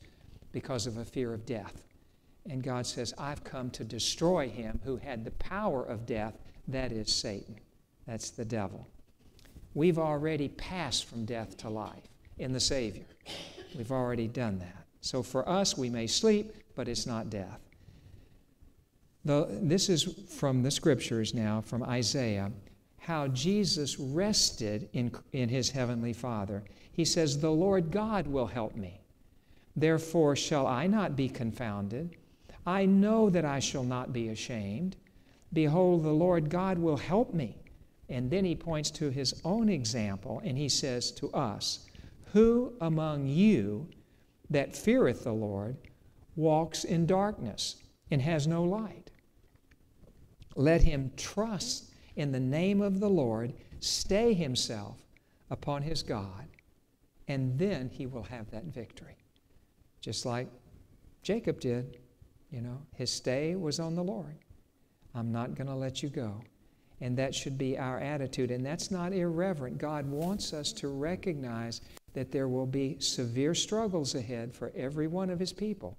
because of a fear of death. And God says, I've come to destroy him who had the power of death, that is Satan. That's the devil. We've already passed from death to life in the Savior. We've already done that. So for us, we may sleep, but it's not death. Though this is from the Scriptures now, from Isaiah, how Jesus rested in, in his heavenly Father. He says, the Lord God will help me. Therefore shall I not be confounded. I know that I shall not be ashamed. Behold, the Lord God will help me. And then he points to his own example, and he says to us, who among you that feareth the Lord walks in darkness and has no light? Let him trust in the name of the Lord, stay himself upon his God, and then he will have that victory. Just like Jacob did, you know, his stay was on the Lord. I'm not going to let you go. And that should be our attitude, and that's not irreverent. God wants us to recognize that there will be severe struggles ahead for every one of his people.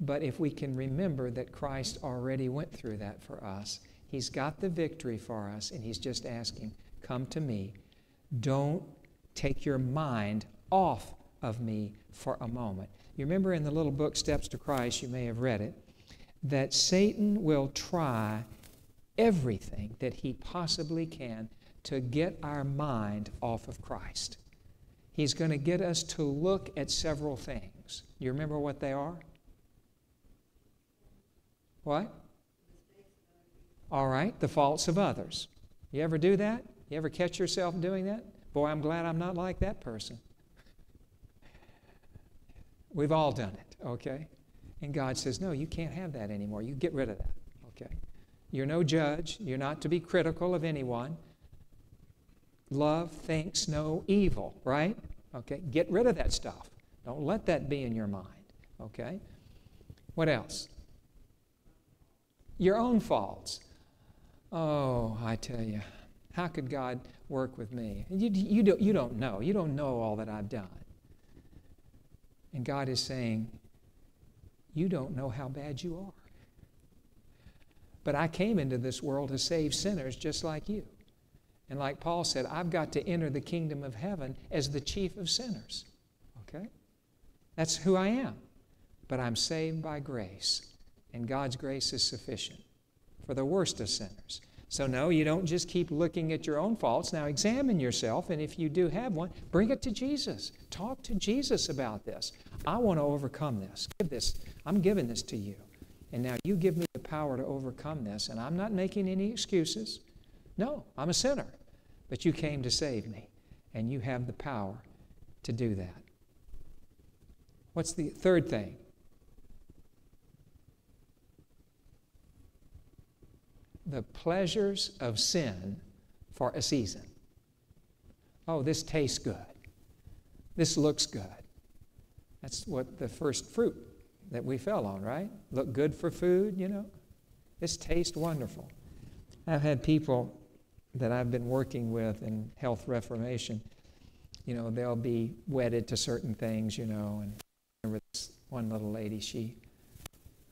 But if we can remember that Christ already went through that for us, he's got the victory for us, and he's just asking, come to me. Don't take your mind off of me for a moment. You remember in the little book, Steps to Christ, you may have read it, that Satan will try everything that he possibly can to get our mind off of Christ. He's going to get us to look at several things. You remember what they are? What? All right, the faults of others. You ever do that? You ever catch yourself doing that? Boy, I'm glad I'm not like that person. We've all done it, okay? And God says, no, you can't have that anymore. You get rid of that, okay? You're no judge. You're not to be critical of anyone. Love thinks no evil, right? Okay, get rid of that stuff. Don't let that be in your mind, okay? What else? Your own faults. Oh, I tell you, how could God work with me? You, you, don't, you don't know. You don't know all that I've done. And God is saying, you don't know how bad you are. But I came into this world to save sinners just like you. And like Paul said, I've got to enter the kingdom of heaven as the chief of sinners, okay? That's who I am. But I'm saved by grace, and God's grace is sufficient for the worst of sinners. So no, you don't just keep looking at your own faults. Now examine yourself, and if you do have one, bring it to Jesus. Talk to Jesus about this. I want to overcome this. Give this. I'm giving this to you. And now you give me the power to overcome this, and I'm not making any excuses. No, I'm a sinner, but you came to save me, and you have the power to do that. What's the third thing? The pleasures of sin for a season. Oh, this tastes good. This looks good. That's what the first fruit that we fell on, right? Look good for food, you know. This tastes wonderful. I've had people that I've been working with in health reformation, you know, they'll be wedded to certain things, you know. And I remember this one little lady, she,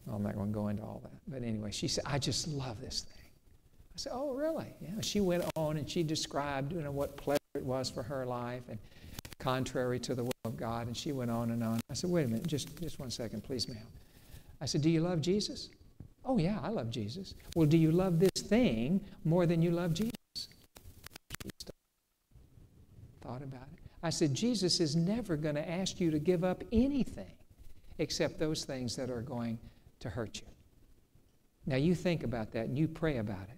well, I'm not going to go into all that. But anyway, she said, I just love this thing. I said, oh, really? Yeah. She went on and she described, you know, what pleasure it was for her life and contrary to the will of God. And she went on and on. I said, wait a minute, just, just one second, please, ma'am. I said, do you love Jesus? Oh, yeah, I love Jesus. Well, do you love this thing more than you love Jesus? She thought about it. I said, Jesus is never going to ask you to give up anything except those things that are going to hurt you. Now, you think about that and you pray about it.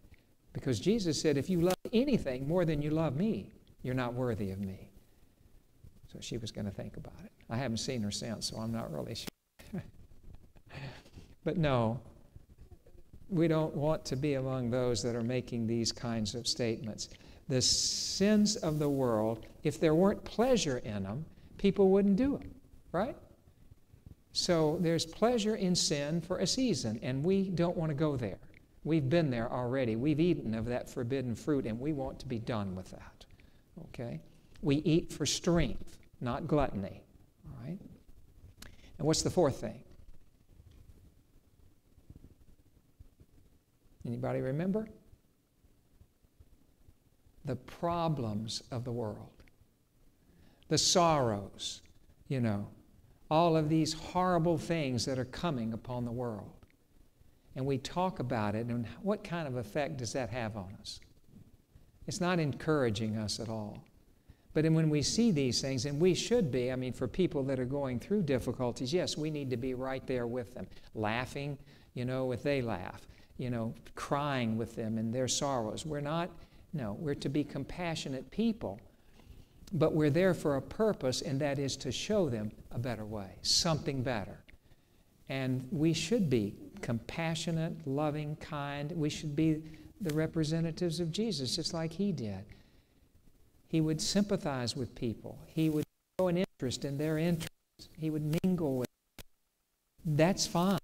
Because Jesus said, if you love anything more than you love me, you're not worthy of me. So she was going to think about it. I haven't seen her since, so I'm not really sure. But no, we don't want to be among those that are making these kinds of statements. The sins of the world, if there weren't pleasure in them, people wouldn't do them, right? So there's pleasure in sin for a season, and we don't want to go there. We've been there already. We've eaten of that forbidden fruit, and we want to be done with that, okay? We eat for strength, not gluttony, all right? And what's the fourth thing? Anybody remember? The problems of the world, the sorrows, you know, all of these horrible things that are coming upon the world. And we talk about it, and what kind of effect does that have on us? It's not encouraging us at all. But then when we see these things, and we should be, I mean, for people that are going through difficulties, yes, we need to be right there with them, laughing, you know, if they laugh, you know, crying with them in their sorrows. We're not, no, we're to be compassionate people. But we're there for a purpose, and that is to show them a better way, something better. And we should be compassionate, loving, kind. We should be the representatives of Jesus, just like he did. He would sympathize with people. He would show an interest in their interests. He would mingle with them. That's fine.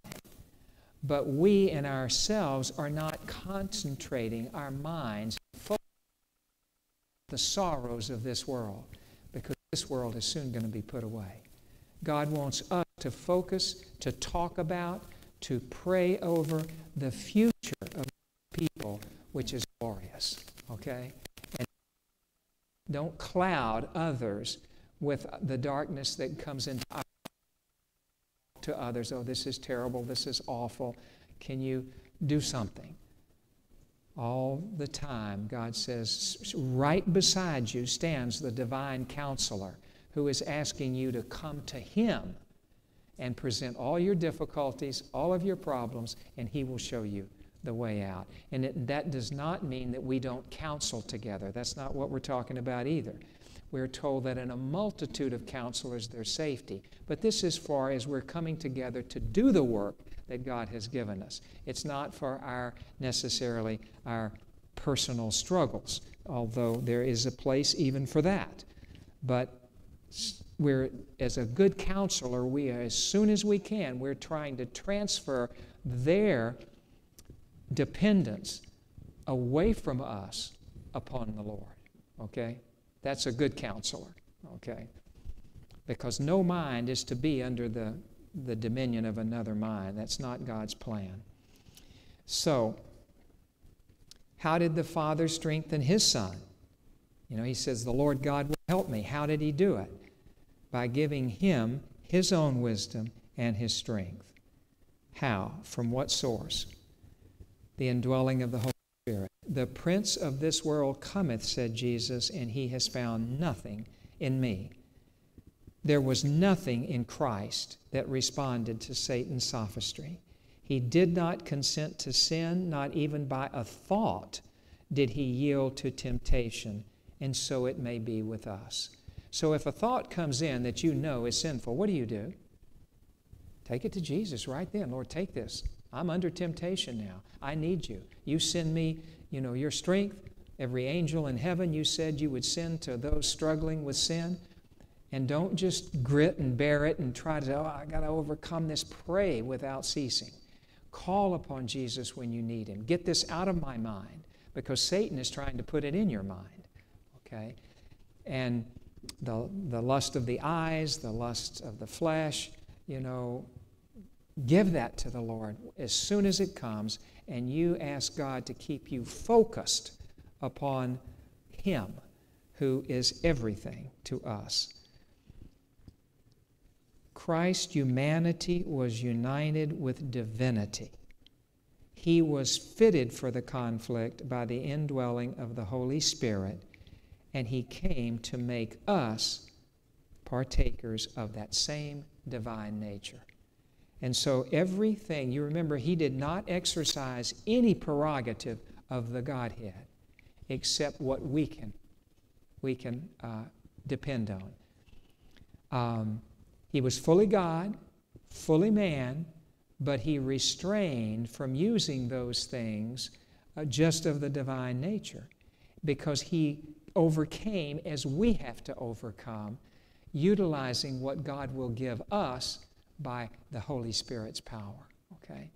But we in ourselves are not concentrating our minds the sorrows of this world, because this world is soon going to be put away. God wants us to focus, to talk about, to pray over the future of people, which is glorious, okay? And don't cloud others with the darkness that comes into our to others. Oh, this is terrible, this is awful. Can you do something? All the time, God says, right beside you stands the divine counselor who is asking you to come to him and present all your difficulties, all of your problems, and he will show you the way out. And it, that does not mean that we don't counsel together. That's not what we're talking about either. We're told that in a multitude of counselors there's safety. But this is far as we're coming together to do the work that God has given us. It's not for our necessarily our personal struggles, although there is a place even for that. But we're, as a good counselor, we are, as soon as we can, we're trying to transfer their dependence away from us upon the Lord, okay? That's a good counselor, okay? Because no mind is to be under the the dominion of another mind. That's not God's plan. So, how did the Father strengthen his Son? You know, he says, the Lord God will help me. How did he do it? By giving him his own wisdom and his strength. How? From what source? The indwelling of the Holy Spirit. The prince of this world cometh, said Jesus, and he has found nothing in me. There was nothing in Christ that responded to Satan's sophistry. He did not consent to sin, not even by a thought did he yield to temptation, and so it may be with us. So if a thought comes in that you know is sinful, what do you do? Take it to Jesus right then. Lord, take this. I'm under temptation now. I need you. You send me, you know, your strength. Every angel in heaven, you said you would send to those struggling with sin. And don't just grit and bear it and try to, oh, I got to overcome this. Pray without ceasing. Call upon Jesus when you need him. Get this out of my mind, because Satan is trying to put it in your mind. Okay? And the, the lust of the eyes, the lust of the flesh, you know, give that to the Lord as soon as it comes, and you ask God to keep you focused upon him who is everything to us. Christ's humanity was united with divinity. He was fitted for the conflict by the indwelling of the Holy Spirit, and he came to make us partakers of that same divine nature. And so everything, you remember, he did not exercise any prerogative of the Godhead except what we can, we can uh, depend on. Um, he was fully God, fully man, but he restrained from using those things uh, just of the divine nature, because he overcame as we have to overcome, utilizing what God will give us by the Holy Spirit's power, okay?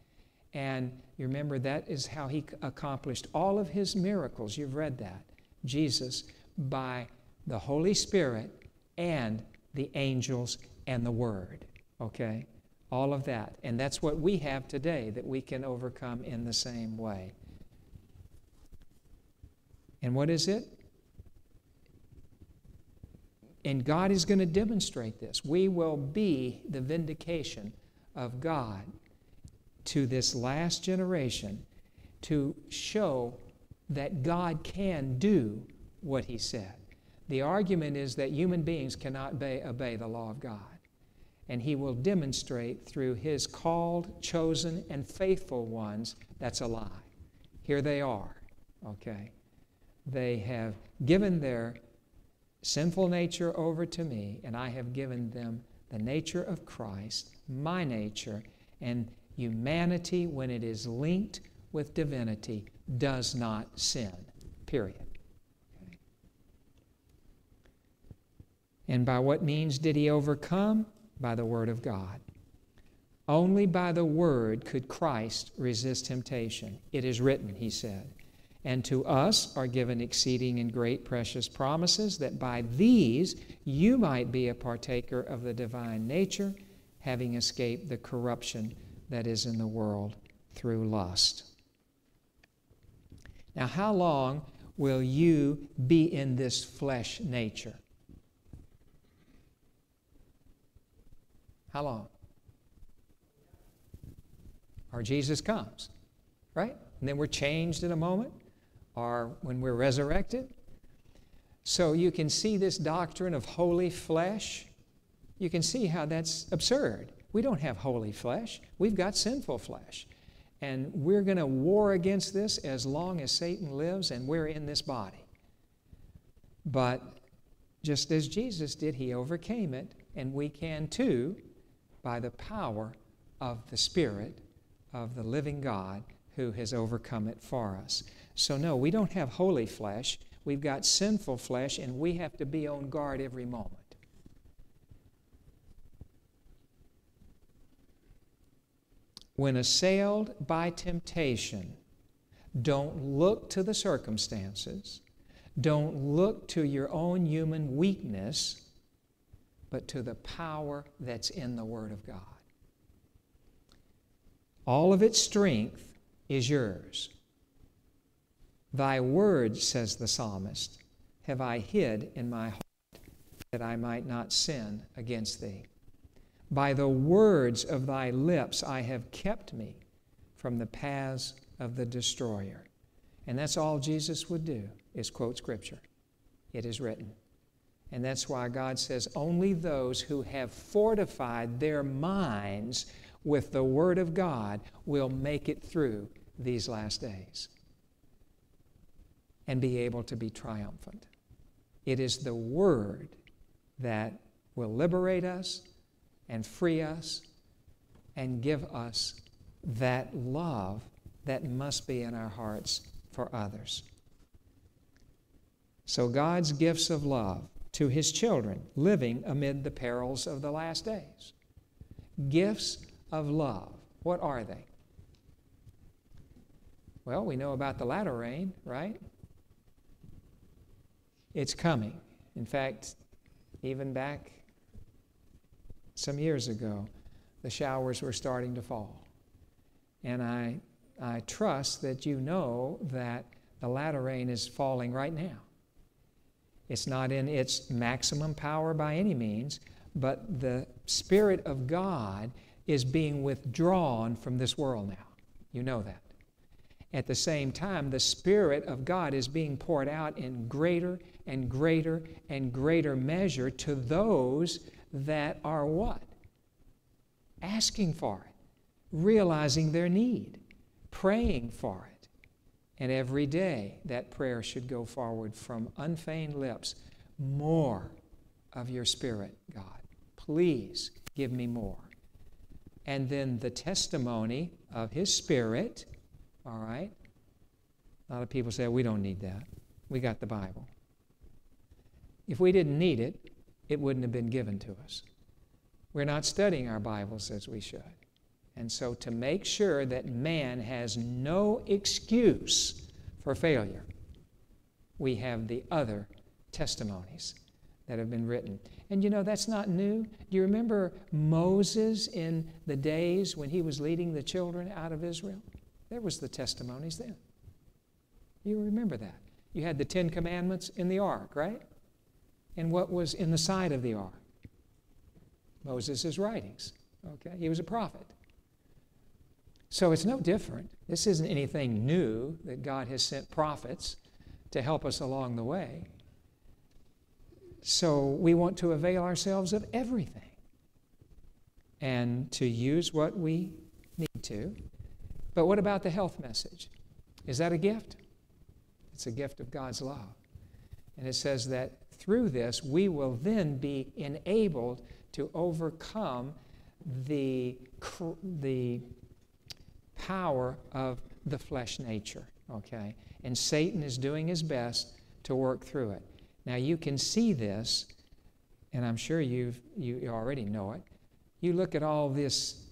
And you remember that is how he accomplished all of his miracles. You've read that. Jesus, by the Holy Spirit and the angels and the Word, okay? All of that. And that's what we have today that we can overcome in the same way. And what is it? And God is going to demonstrate this. We will be the vindication of God to this last generation to show that God can do what he said. The argument is that human beings cannot obey, obey the law of God. And he will demonstrate through his called, chosen, and faithful ones, that's a lie. Here they are, okay? They have given their sinful nature over to me, and I have given them the nature of Christ, my nature, and humanity, when it is linked with divinity, does not sin, period. Okay. And by what means did he overcome? By the Word of God. Only by the Word could Christ resist temptation. It is written, he said. And to us are given exceeding and great precious promises, that by these you might be a partaker of the divine nature, having escaped the corruption that is in the world through lust. Now, how long will you be in this flesh nature? How long? Or Jesus comes, right? And then we're changed in a moment, or when we're resurrected. So you can see this doctrine of holy flesh. You can see how that's absurd. We don't have holy flesh. We've got sinful flesh. And we're going to war against this as long as Satan lives and we're in this body. But just as Jesus did, he overcame it, and we can too by the power of the Spirit of the living God who has overcome it for us. So no, we don't have holy flesh. We've got sinful flesh, and we have to be on guard every moment. When assailed by temptation, don't look to the circumstances. Don't look to your own human weakness, but to the power that's in the Word of God. All of its strength is yours. Thy word, says the psalmist, have I hid in my heart, that I might not sin against thee. By the words of thy lips I have kept me from the paths of the destroyer. And that's all Jesus would do, is quote Scripture. It is written. And that's why God says only those who have fortified their minds with the Word of God will make it through these last days and be able to be triumphant. It is the Word that will liberate us and free us and give us that love that must be in our hearts for others. So God's gifts of love to His children living amid the perils of the last days. Gifts of love. What are they? Well, we know about the latter rain, right? It's coming. In fact, even back some years ago, the showers were starting to fall. And I, I trust that you know that the latter rain is falling right now. It's not in its maximum power by any means, but the Spirit of God is being withdrawn from this world now. You know that. At the same time, the Spirit of God is being poured out in greater and greater and greater measure to those that are what? Asking for it, realizing their need, praying for it. And every day that prayer should go forward from unfeigned lips. More of your Spirit, God. Please give me more. And then the testimony of His Spirit, all right? A lot of people say, we don't need that. We got the Bible. If we didn't need it, it wouldn't have been given to us. We're not studying our Bibles as we should. And so to make sure that man has no excuse for failure, we have the other testimonies that have been written. And you know, that's not new. Do you remember Moses in the days when he was leading the children out of Israel? There was the testimonies then. You remember that. You had the Ten Commandments in the ark, right? And what was in the side of the ark? Moses' writings. Okay, he was a prophet. So it's no different. This isn't anything new that God has sent prophets to help us along the way. So we want to avail ourselves of everything and to use what we need to. But what about the health message? Is that a gift? It's a gift of God's love. And it says that through this, we will then be enabled to overcome the the power of the flesh nature, okay? And Satan is doing his best to work through it. Now you can see this, and I'm sure you've, you already know it. You look at all this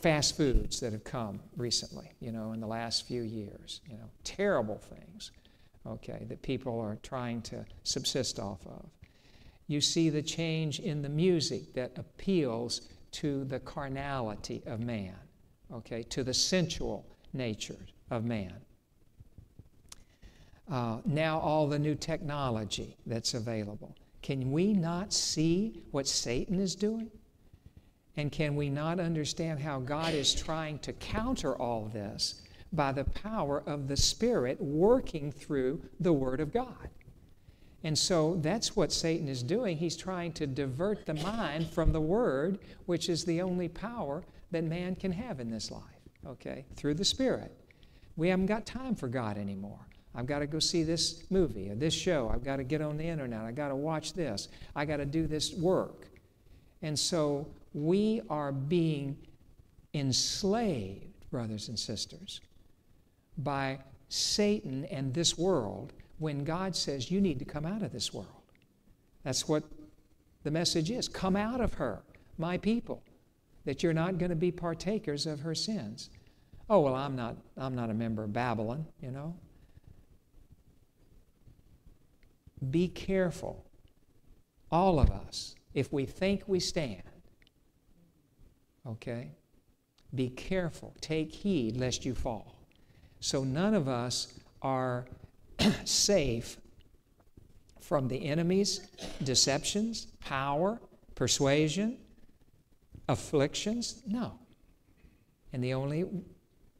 fast foods that have come recently, you know, in the last few years, you know, terrible things, okay, that people are trying to subsist off of. You see the change in the music that appeals to the carnality of man. Okay, to the sensual nature of man. Uh, now all the new technology that's available. Can we not see what Satan is doing? And can we not understand how God is trying to counter all this by the power of the Spirit working through the Word of God? And so that's what Satan is doing. He's trying to divert the mind from the Word, which is the only power that man can have in this life, okay, through the Spirit. We haven't got time for God anymore. I've got to go see this movie or this show. I've got to get on the internet. I've got to watch this. I've got to do this work. And so we are being enslaved, brothers and sisters, by Satan and this world when God says you need to come out of this world. That's what the message is. Come out of her, my people, that you're not going to be partakers of her sins. Oh, well, I'm not, I'm not a member of Babylon, you know. Be careful, all of us, if we think we stand, okay? Be careful, take heed lest you fall. So none of us are safe from the enemy's deceptions, power, persuasion, afflictions? No. And the only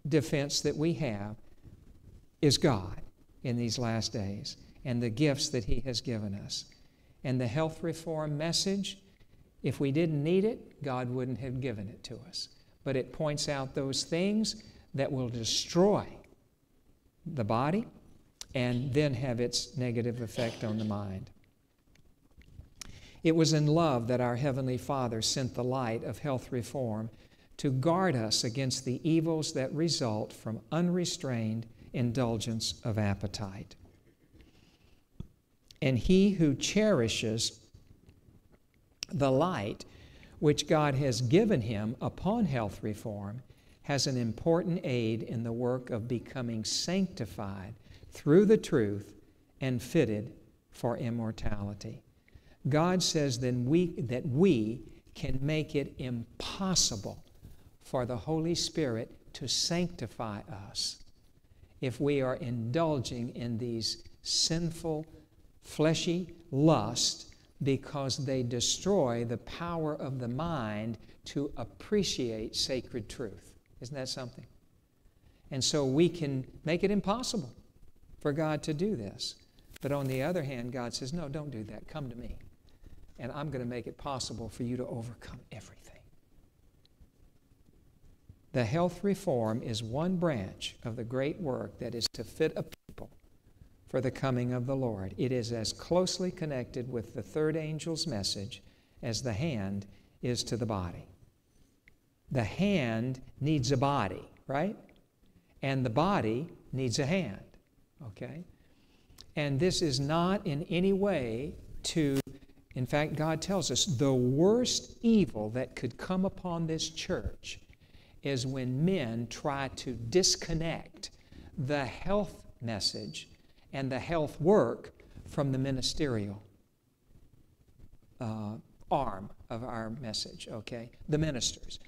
defense that we have is God in these last days and the gifts that He has given us. And the health reform message, if we didn't need it, God wouldn't have given it to us. But it points out those things that will destroy the body and then have its negative effect on the mind. It was in love that our Heavenly Father sent the light of health reform to guard us against the evils that result from unrestrained indulgence of appetite. And he who cherishes the light which God has given him upon health reform has an important aid in the work of becoming sanctified through the truth and fitted for immortality. God says then we, that we can make it impossible for the Holy Spirit to sanctify us if we are indulging in these sinful, fleshy lusts, because they destroy the power of the mind to appreciate sacred truth. Isn't that something? And so we can make it impossible for God to do this. But on the other hand, God says, no, don't do that. Come to me, and I'm going to make it possible for you to overcome everything. The health reform is one branch of the great work that is to fit a people for the coming of the Lord. It is as closely connected with the third angel's message as the hand is to the body. The hand needs a body, right? And the body needs a hand, okay? And this is not in any way to, in fact, God tells us the worst evil that could come upon this church is when men try to disconnect the health message and the health work from the ministerial uh, arm of our message, okay? The ministers.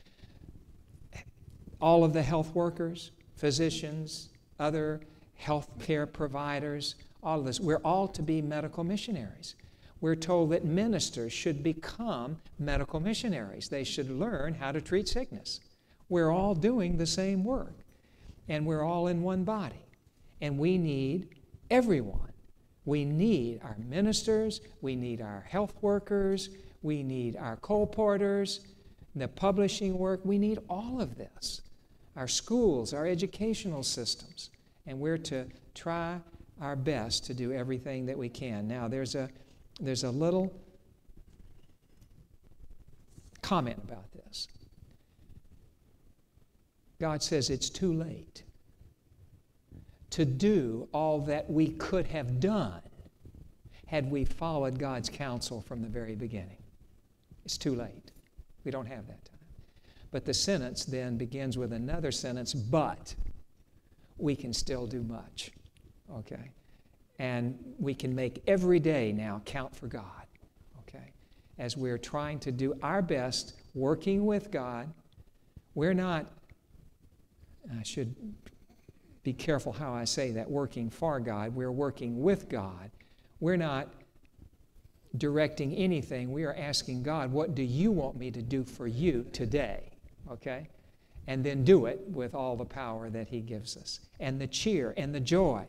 All of the health workers, physicians, other health care providers, all of this, we're all to be medical missionaries. We're told that ministers should become medical missionaries. They should learn how to treat sickness. We're all doing the same work, and we're all in one body, and we need everyone. We need our ministers, we need our health workers, we need our coal porters, the publishing work, we need all of this. Our schools, our educational systems, and we're to try our best to do everything that we can. Now there's a, there's a little comment about this. God says it's too late to do all that we could have done had we followed God's counsel from the very beginning. It's too late. We don't have that time. But the sentence then begins with another sentence, but we can still do much, okay? And we can make every day now count for God, okay? As we're trying to do our best, working with God, we're not, I should be careful how I say that, working for God. We're working with God. We're not directing anything. We are asking God, what do you want me to do for you today? Okay? And then do it with all the power that He gives us, and the cheer and the joy.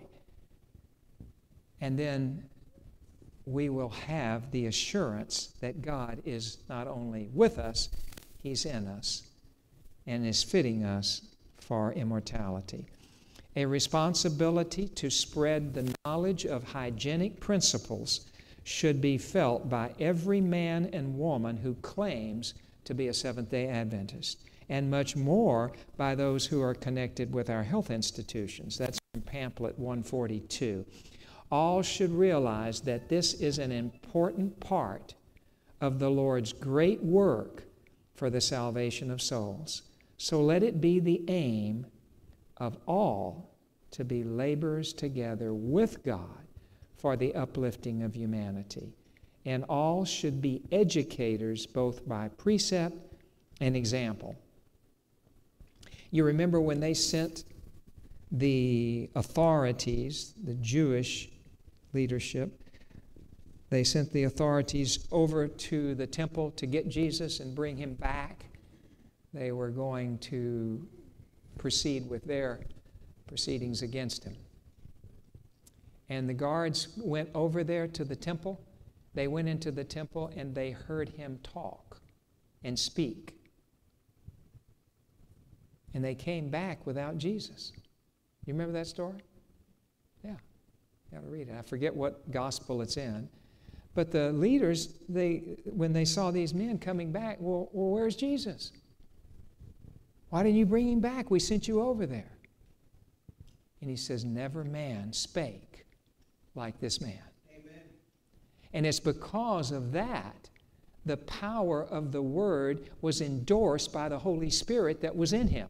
And then we will have the assurance that God is not only with us, He's in us and is fitting us for immortality. A responsibility to spread the knowledge of hygienic principles should be felt by every man and woman who claims to be a Seventh-day Adventist, and much more by those who are connected with our health institutions. That's from Pamphlet one forty-two. All should realize that this is an important part of the Lord's great work for the salvation of souls. So let it be the aim of all to be laborers together with God for the uplifting of humanity. And all should be educators both by precept and example. You remember when they sent the authorities, the Jewish leadership, they sent the authorities over to the temple to get Jesus and bring him back. they were going to proceed with their proceedings against him. And the guards went over there to the temple. They went into the temple and they heard him talk and speak. And they came back without Jesus. You remember that story? Yeah. You ought to read it. I forget what gospel it's in. But the leaders, they, when they saw these men coming back, well, well, where's Jesus? Why didn't you bring him back? We sent you over there. And he says, never man spake like this man. Amen. And it's because of that, the power of the word was endorsed by the Holy Spirit that was in him,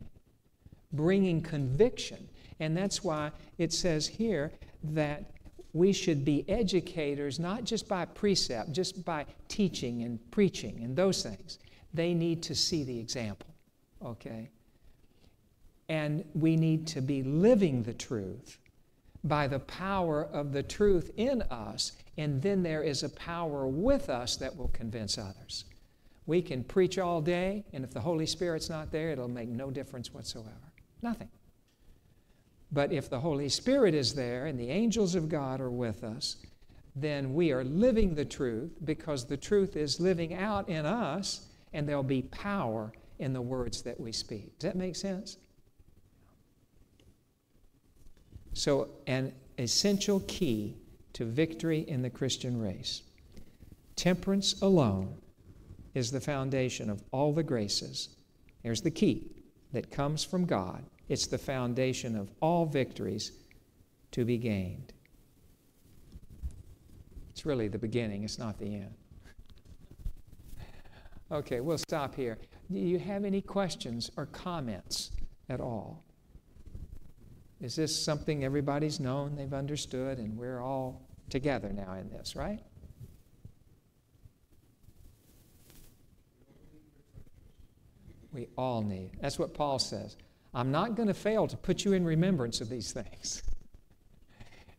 bringing conviction. And that's why it says here that we should be educators, not just by precept, just by teaching and preaching and those things. They need to see the example. Okay? And we need to be living the truth by the power of the truth in us, and then there is a power with us that will convince others. We can preach all day, and if the Holy Spirit's not there, it'll make no difference whatsoever. Nothing. But if the Holy Spirit is there and the angels of God are with us, then we are living the truth, because the truth is living out in us, and there'll be power in the words that we speak. Does that make sense? So an essential key to victory in the Christian race. Temperance alone is the foundation of all the graces. Here's the key that comes from God. It's the foundation of all victories to be gained. It's really the beginning. It's not the end. Okay, we'll stop here. Do you have any questions or comments at all? Is this something everybody's known, they've understood, and we're all together now in this, right? We all need. That's what Paul says. I'm not going to fail to put you in remembrance of these things.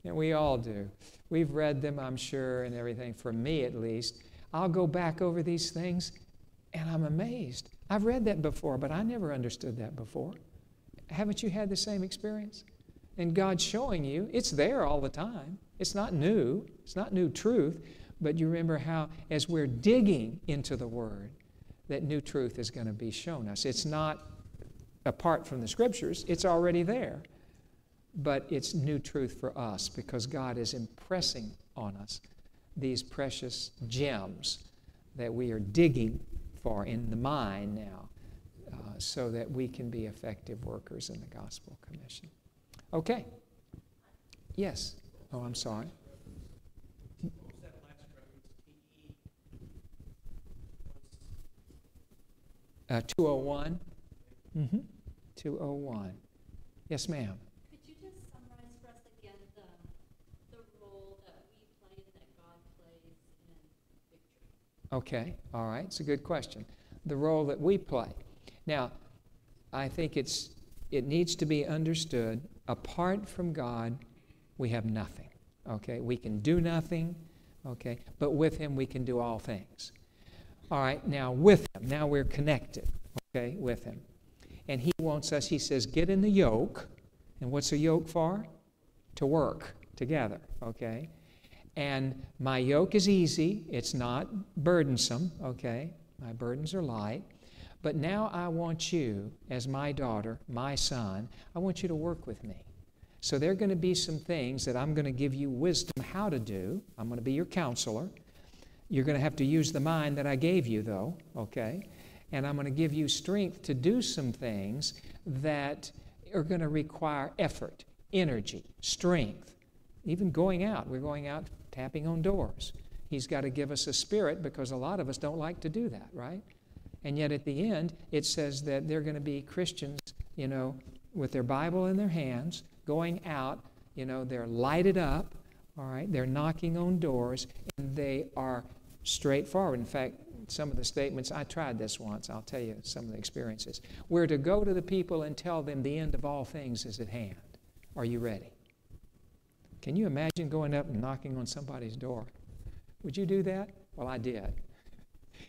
And we all do. We've read them, I'm sure, and everything, for me at least. I'll go back over these things, and I'm amazed. I've read that before, but I never understood that before. Haven't you had the same experience? And God's showing you, it's there all the time. It's not new. It's not new truth. But you remember how, as we're digging into the Word, that new truth is going to be shown us. It's not apart from the Scriptures, it's already there. But it's new truth for us, because God is impressing on us these precious gems that we are digging for in the mind now, uh, so that we can be effective workers in the Gospel Commission. Okay. Yes. Oh, I'm sorry. Uh, two oh one. Mm-hmm. two oh one. Yes, ma'am. Could you just summarize for us again the, the role that we play and that God plays in victory? Okay. All right. It's a good question. The role that we play. Now, I think it's it needs to be understood. Apart from God, we have nothing. Okay? We can do nothing. Okay? But with him, we can do all things. All right. Now, with him. Now we're connected. Okay? With him. And he wants us, he says, get in the yoke. And what's a yoke for? To work together, okay? And my yoke is easy. It's not burdensome, okay? My burdens are light. But now I want you, as my daughter, my son, I want you to work with me. So there are going to be some things that I'm going to give you wisdom how to do. I'm going to be your counselor. You're going to have to use the mind that I gave you, though, okay? And I'm going to give you strength to do some things that are going to require effort, energy, strength. Even going out. We're going out tapping on doors. He's got to give us a spirit, because a lot of us don't like to do that, right? And yet at the end, it says that they're going to be Christians, you know, with their Bible in their hands, going out, you know, they're lighted up, all right? They're knocking on doors, and they are straightforward. In fact, some of the statements, I tried this once, I'll tell you some of the experiences. We're to go to the people and tell them the end of all things is at hand. Are you ready? Can you imagine going up and knocking on somebody's door? Would you do that? Well, I did.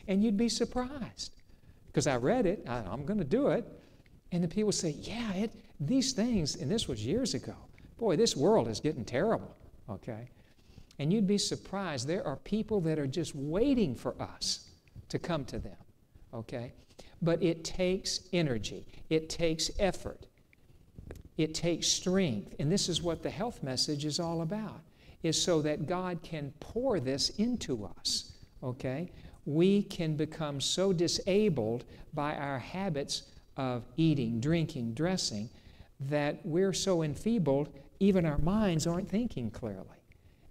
And you'd be surprised. because I read it, I, I'm going to do it. And the people say, yeah, it, these things, and this was years ago. Boy, this world is getting terrible, okay? And you'd be surprised. There are people that are just waiting for us to come to them, okay? But it takes energy. It takes effort. It takes strength. And this is what the health message is all about, is so that God can pour this into us, okay? We can become so disabled by our habits of eating, drinking, dressing, that we're so enfeebled, even our minds aren't thinking clearly,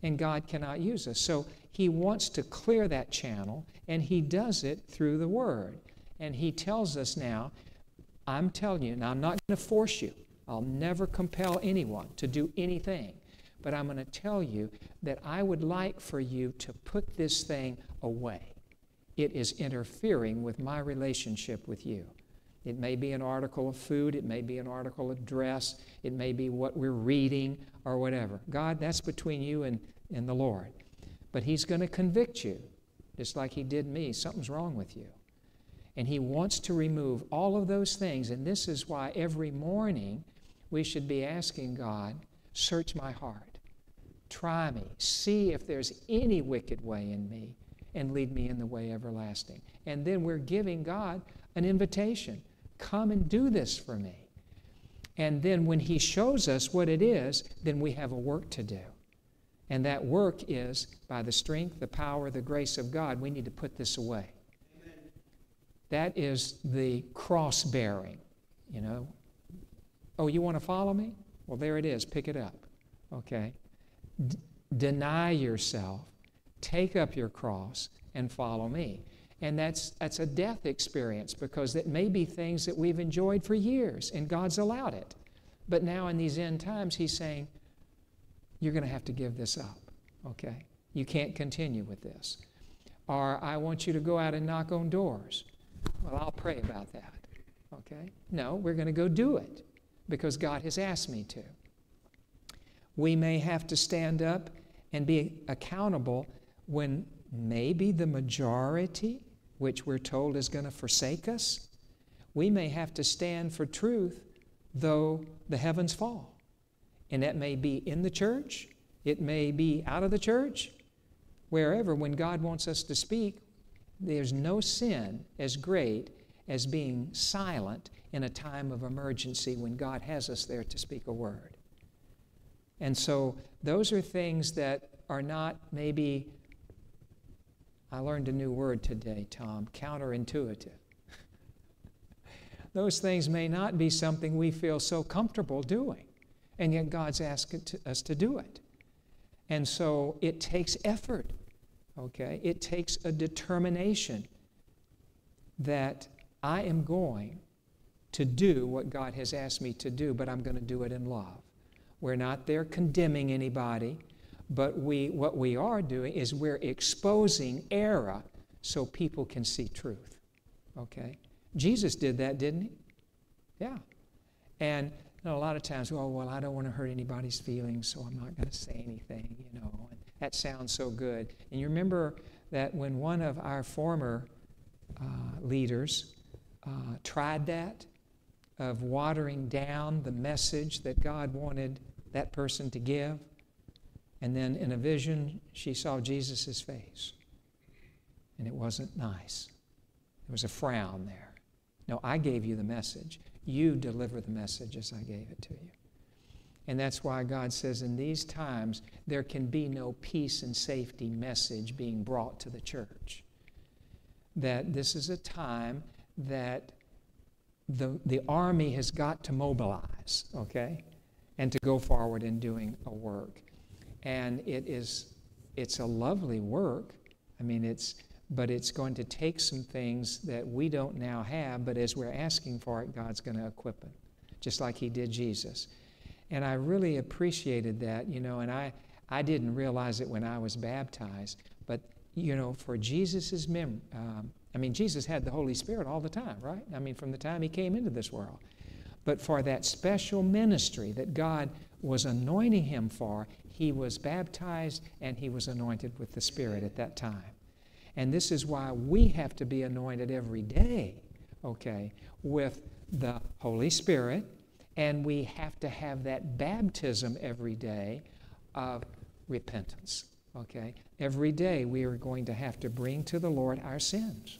and God cannot use us. So He wants to clear that channel, and He does it through the Word. And He tells us now, I'm telling you, and I'm not going to force you. I'll never compel anyone to do anything. But I'm going to tell you that I would like for you to put this thing away. It is interfering with my relationship with you. It may be an article of food. It may be an article of dress. It may be what we're reading or whatever. God, that's between you and, and the Lord. But He's going to convict you, just like He did me. Something's wrong with you. And He wants to remove all of those things. And this is why every morning we should be asking God, search my heart. Try me. See if there's any wicked way in me, and lead me in the way everlasting. And then we're giving God an invitation. Come and do this for me. And then when He shows us what it is, then we have a work to do. And that work is by the strength, the power, the grace of God. We need to put this away. Amen. That is the cross bearing, you know. Oh, you want to follow me? Well, there it is. Pick it up. Okay. D- deny yourself. Take up your cross and follow me. And that's, that's a death experience, because it may be things that we've enjoyed for years, and God's allowed it. But now in these end times, He's saying, you're going to have to give this up, okay? You can't continue with this. Or I want you to go out and knock on doors. Well, I'll pray about that, okay? No, we're going to go do it, because God has asked me to. We may have to stand up and be accountable when maybe the majority, which we're told is going to forsake us, we may have to stand for truth though the heavens fall. And that may be in the church, it may be out of the church, wherever. When God wants us to speak, there's no sin as great as being silent in a time of emergency when God has us there to speak a word. And so those are things that are not maybe, I learned a new word today, Tom, counterintuitive. Those things may not be something we feel so comfortable doing, and yet God's asked us to do it. And so it takes effort, okay? It takes a determination that I am going to do what God has asked me to do, but I'm going to do it in love. We're not there condemning anybody. But we, what we are doing is we're exposing error so people can see truth, okay? Jesus did that, didn't he? Yeah. And you know, a lot of times, oh, well, I don't want to hurt anybody's feelings, so I'm not going to say anything, you know. And that sounds so good. And you remember that when one of our former uh, leaders uh, tried that, of watering down the message that God wanted that person to give? And then in a vision, she saw Jesus' face, and it wasn't nice. There was a frown there. No, I gave you the message. You deliver the message as I gave it to you. And that's why God says in these times, there can be no peace and safety message being brought to the church. That this is a time that the, the army has got to mobilize, okay? And to go forward in doing a work. And it is, it's a lovely work. I mean, it's, but it's going to take some things that we don't now have, but as we're asking for it, God's going to equip it, just like He did Jesus. And I really appreciated that, you know, and I, I didn't realize it when I was baptized, but, you know, for Jesus's mem, um, I mean, Jesus had the Holy Spirit all the time, right? I mean, from the time He came into this world. But for that special ministry that God was anointing Him for, He was baptized and He was anointed with the Spirit at that time. And this is why we have to be anointed every day okay, with the Holy Spirit, and we have to have that baptism every day of repentance, okay? Every day we are going to have to bring to the Lord our sins.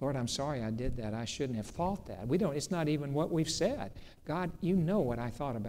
Lord, I'm sorry I did that. I shouldn't have thought that. We don't, it's not even what we've said. God, you know what I thought about.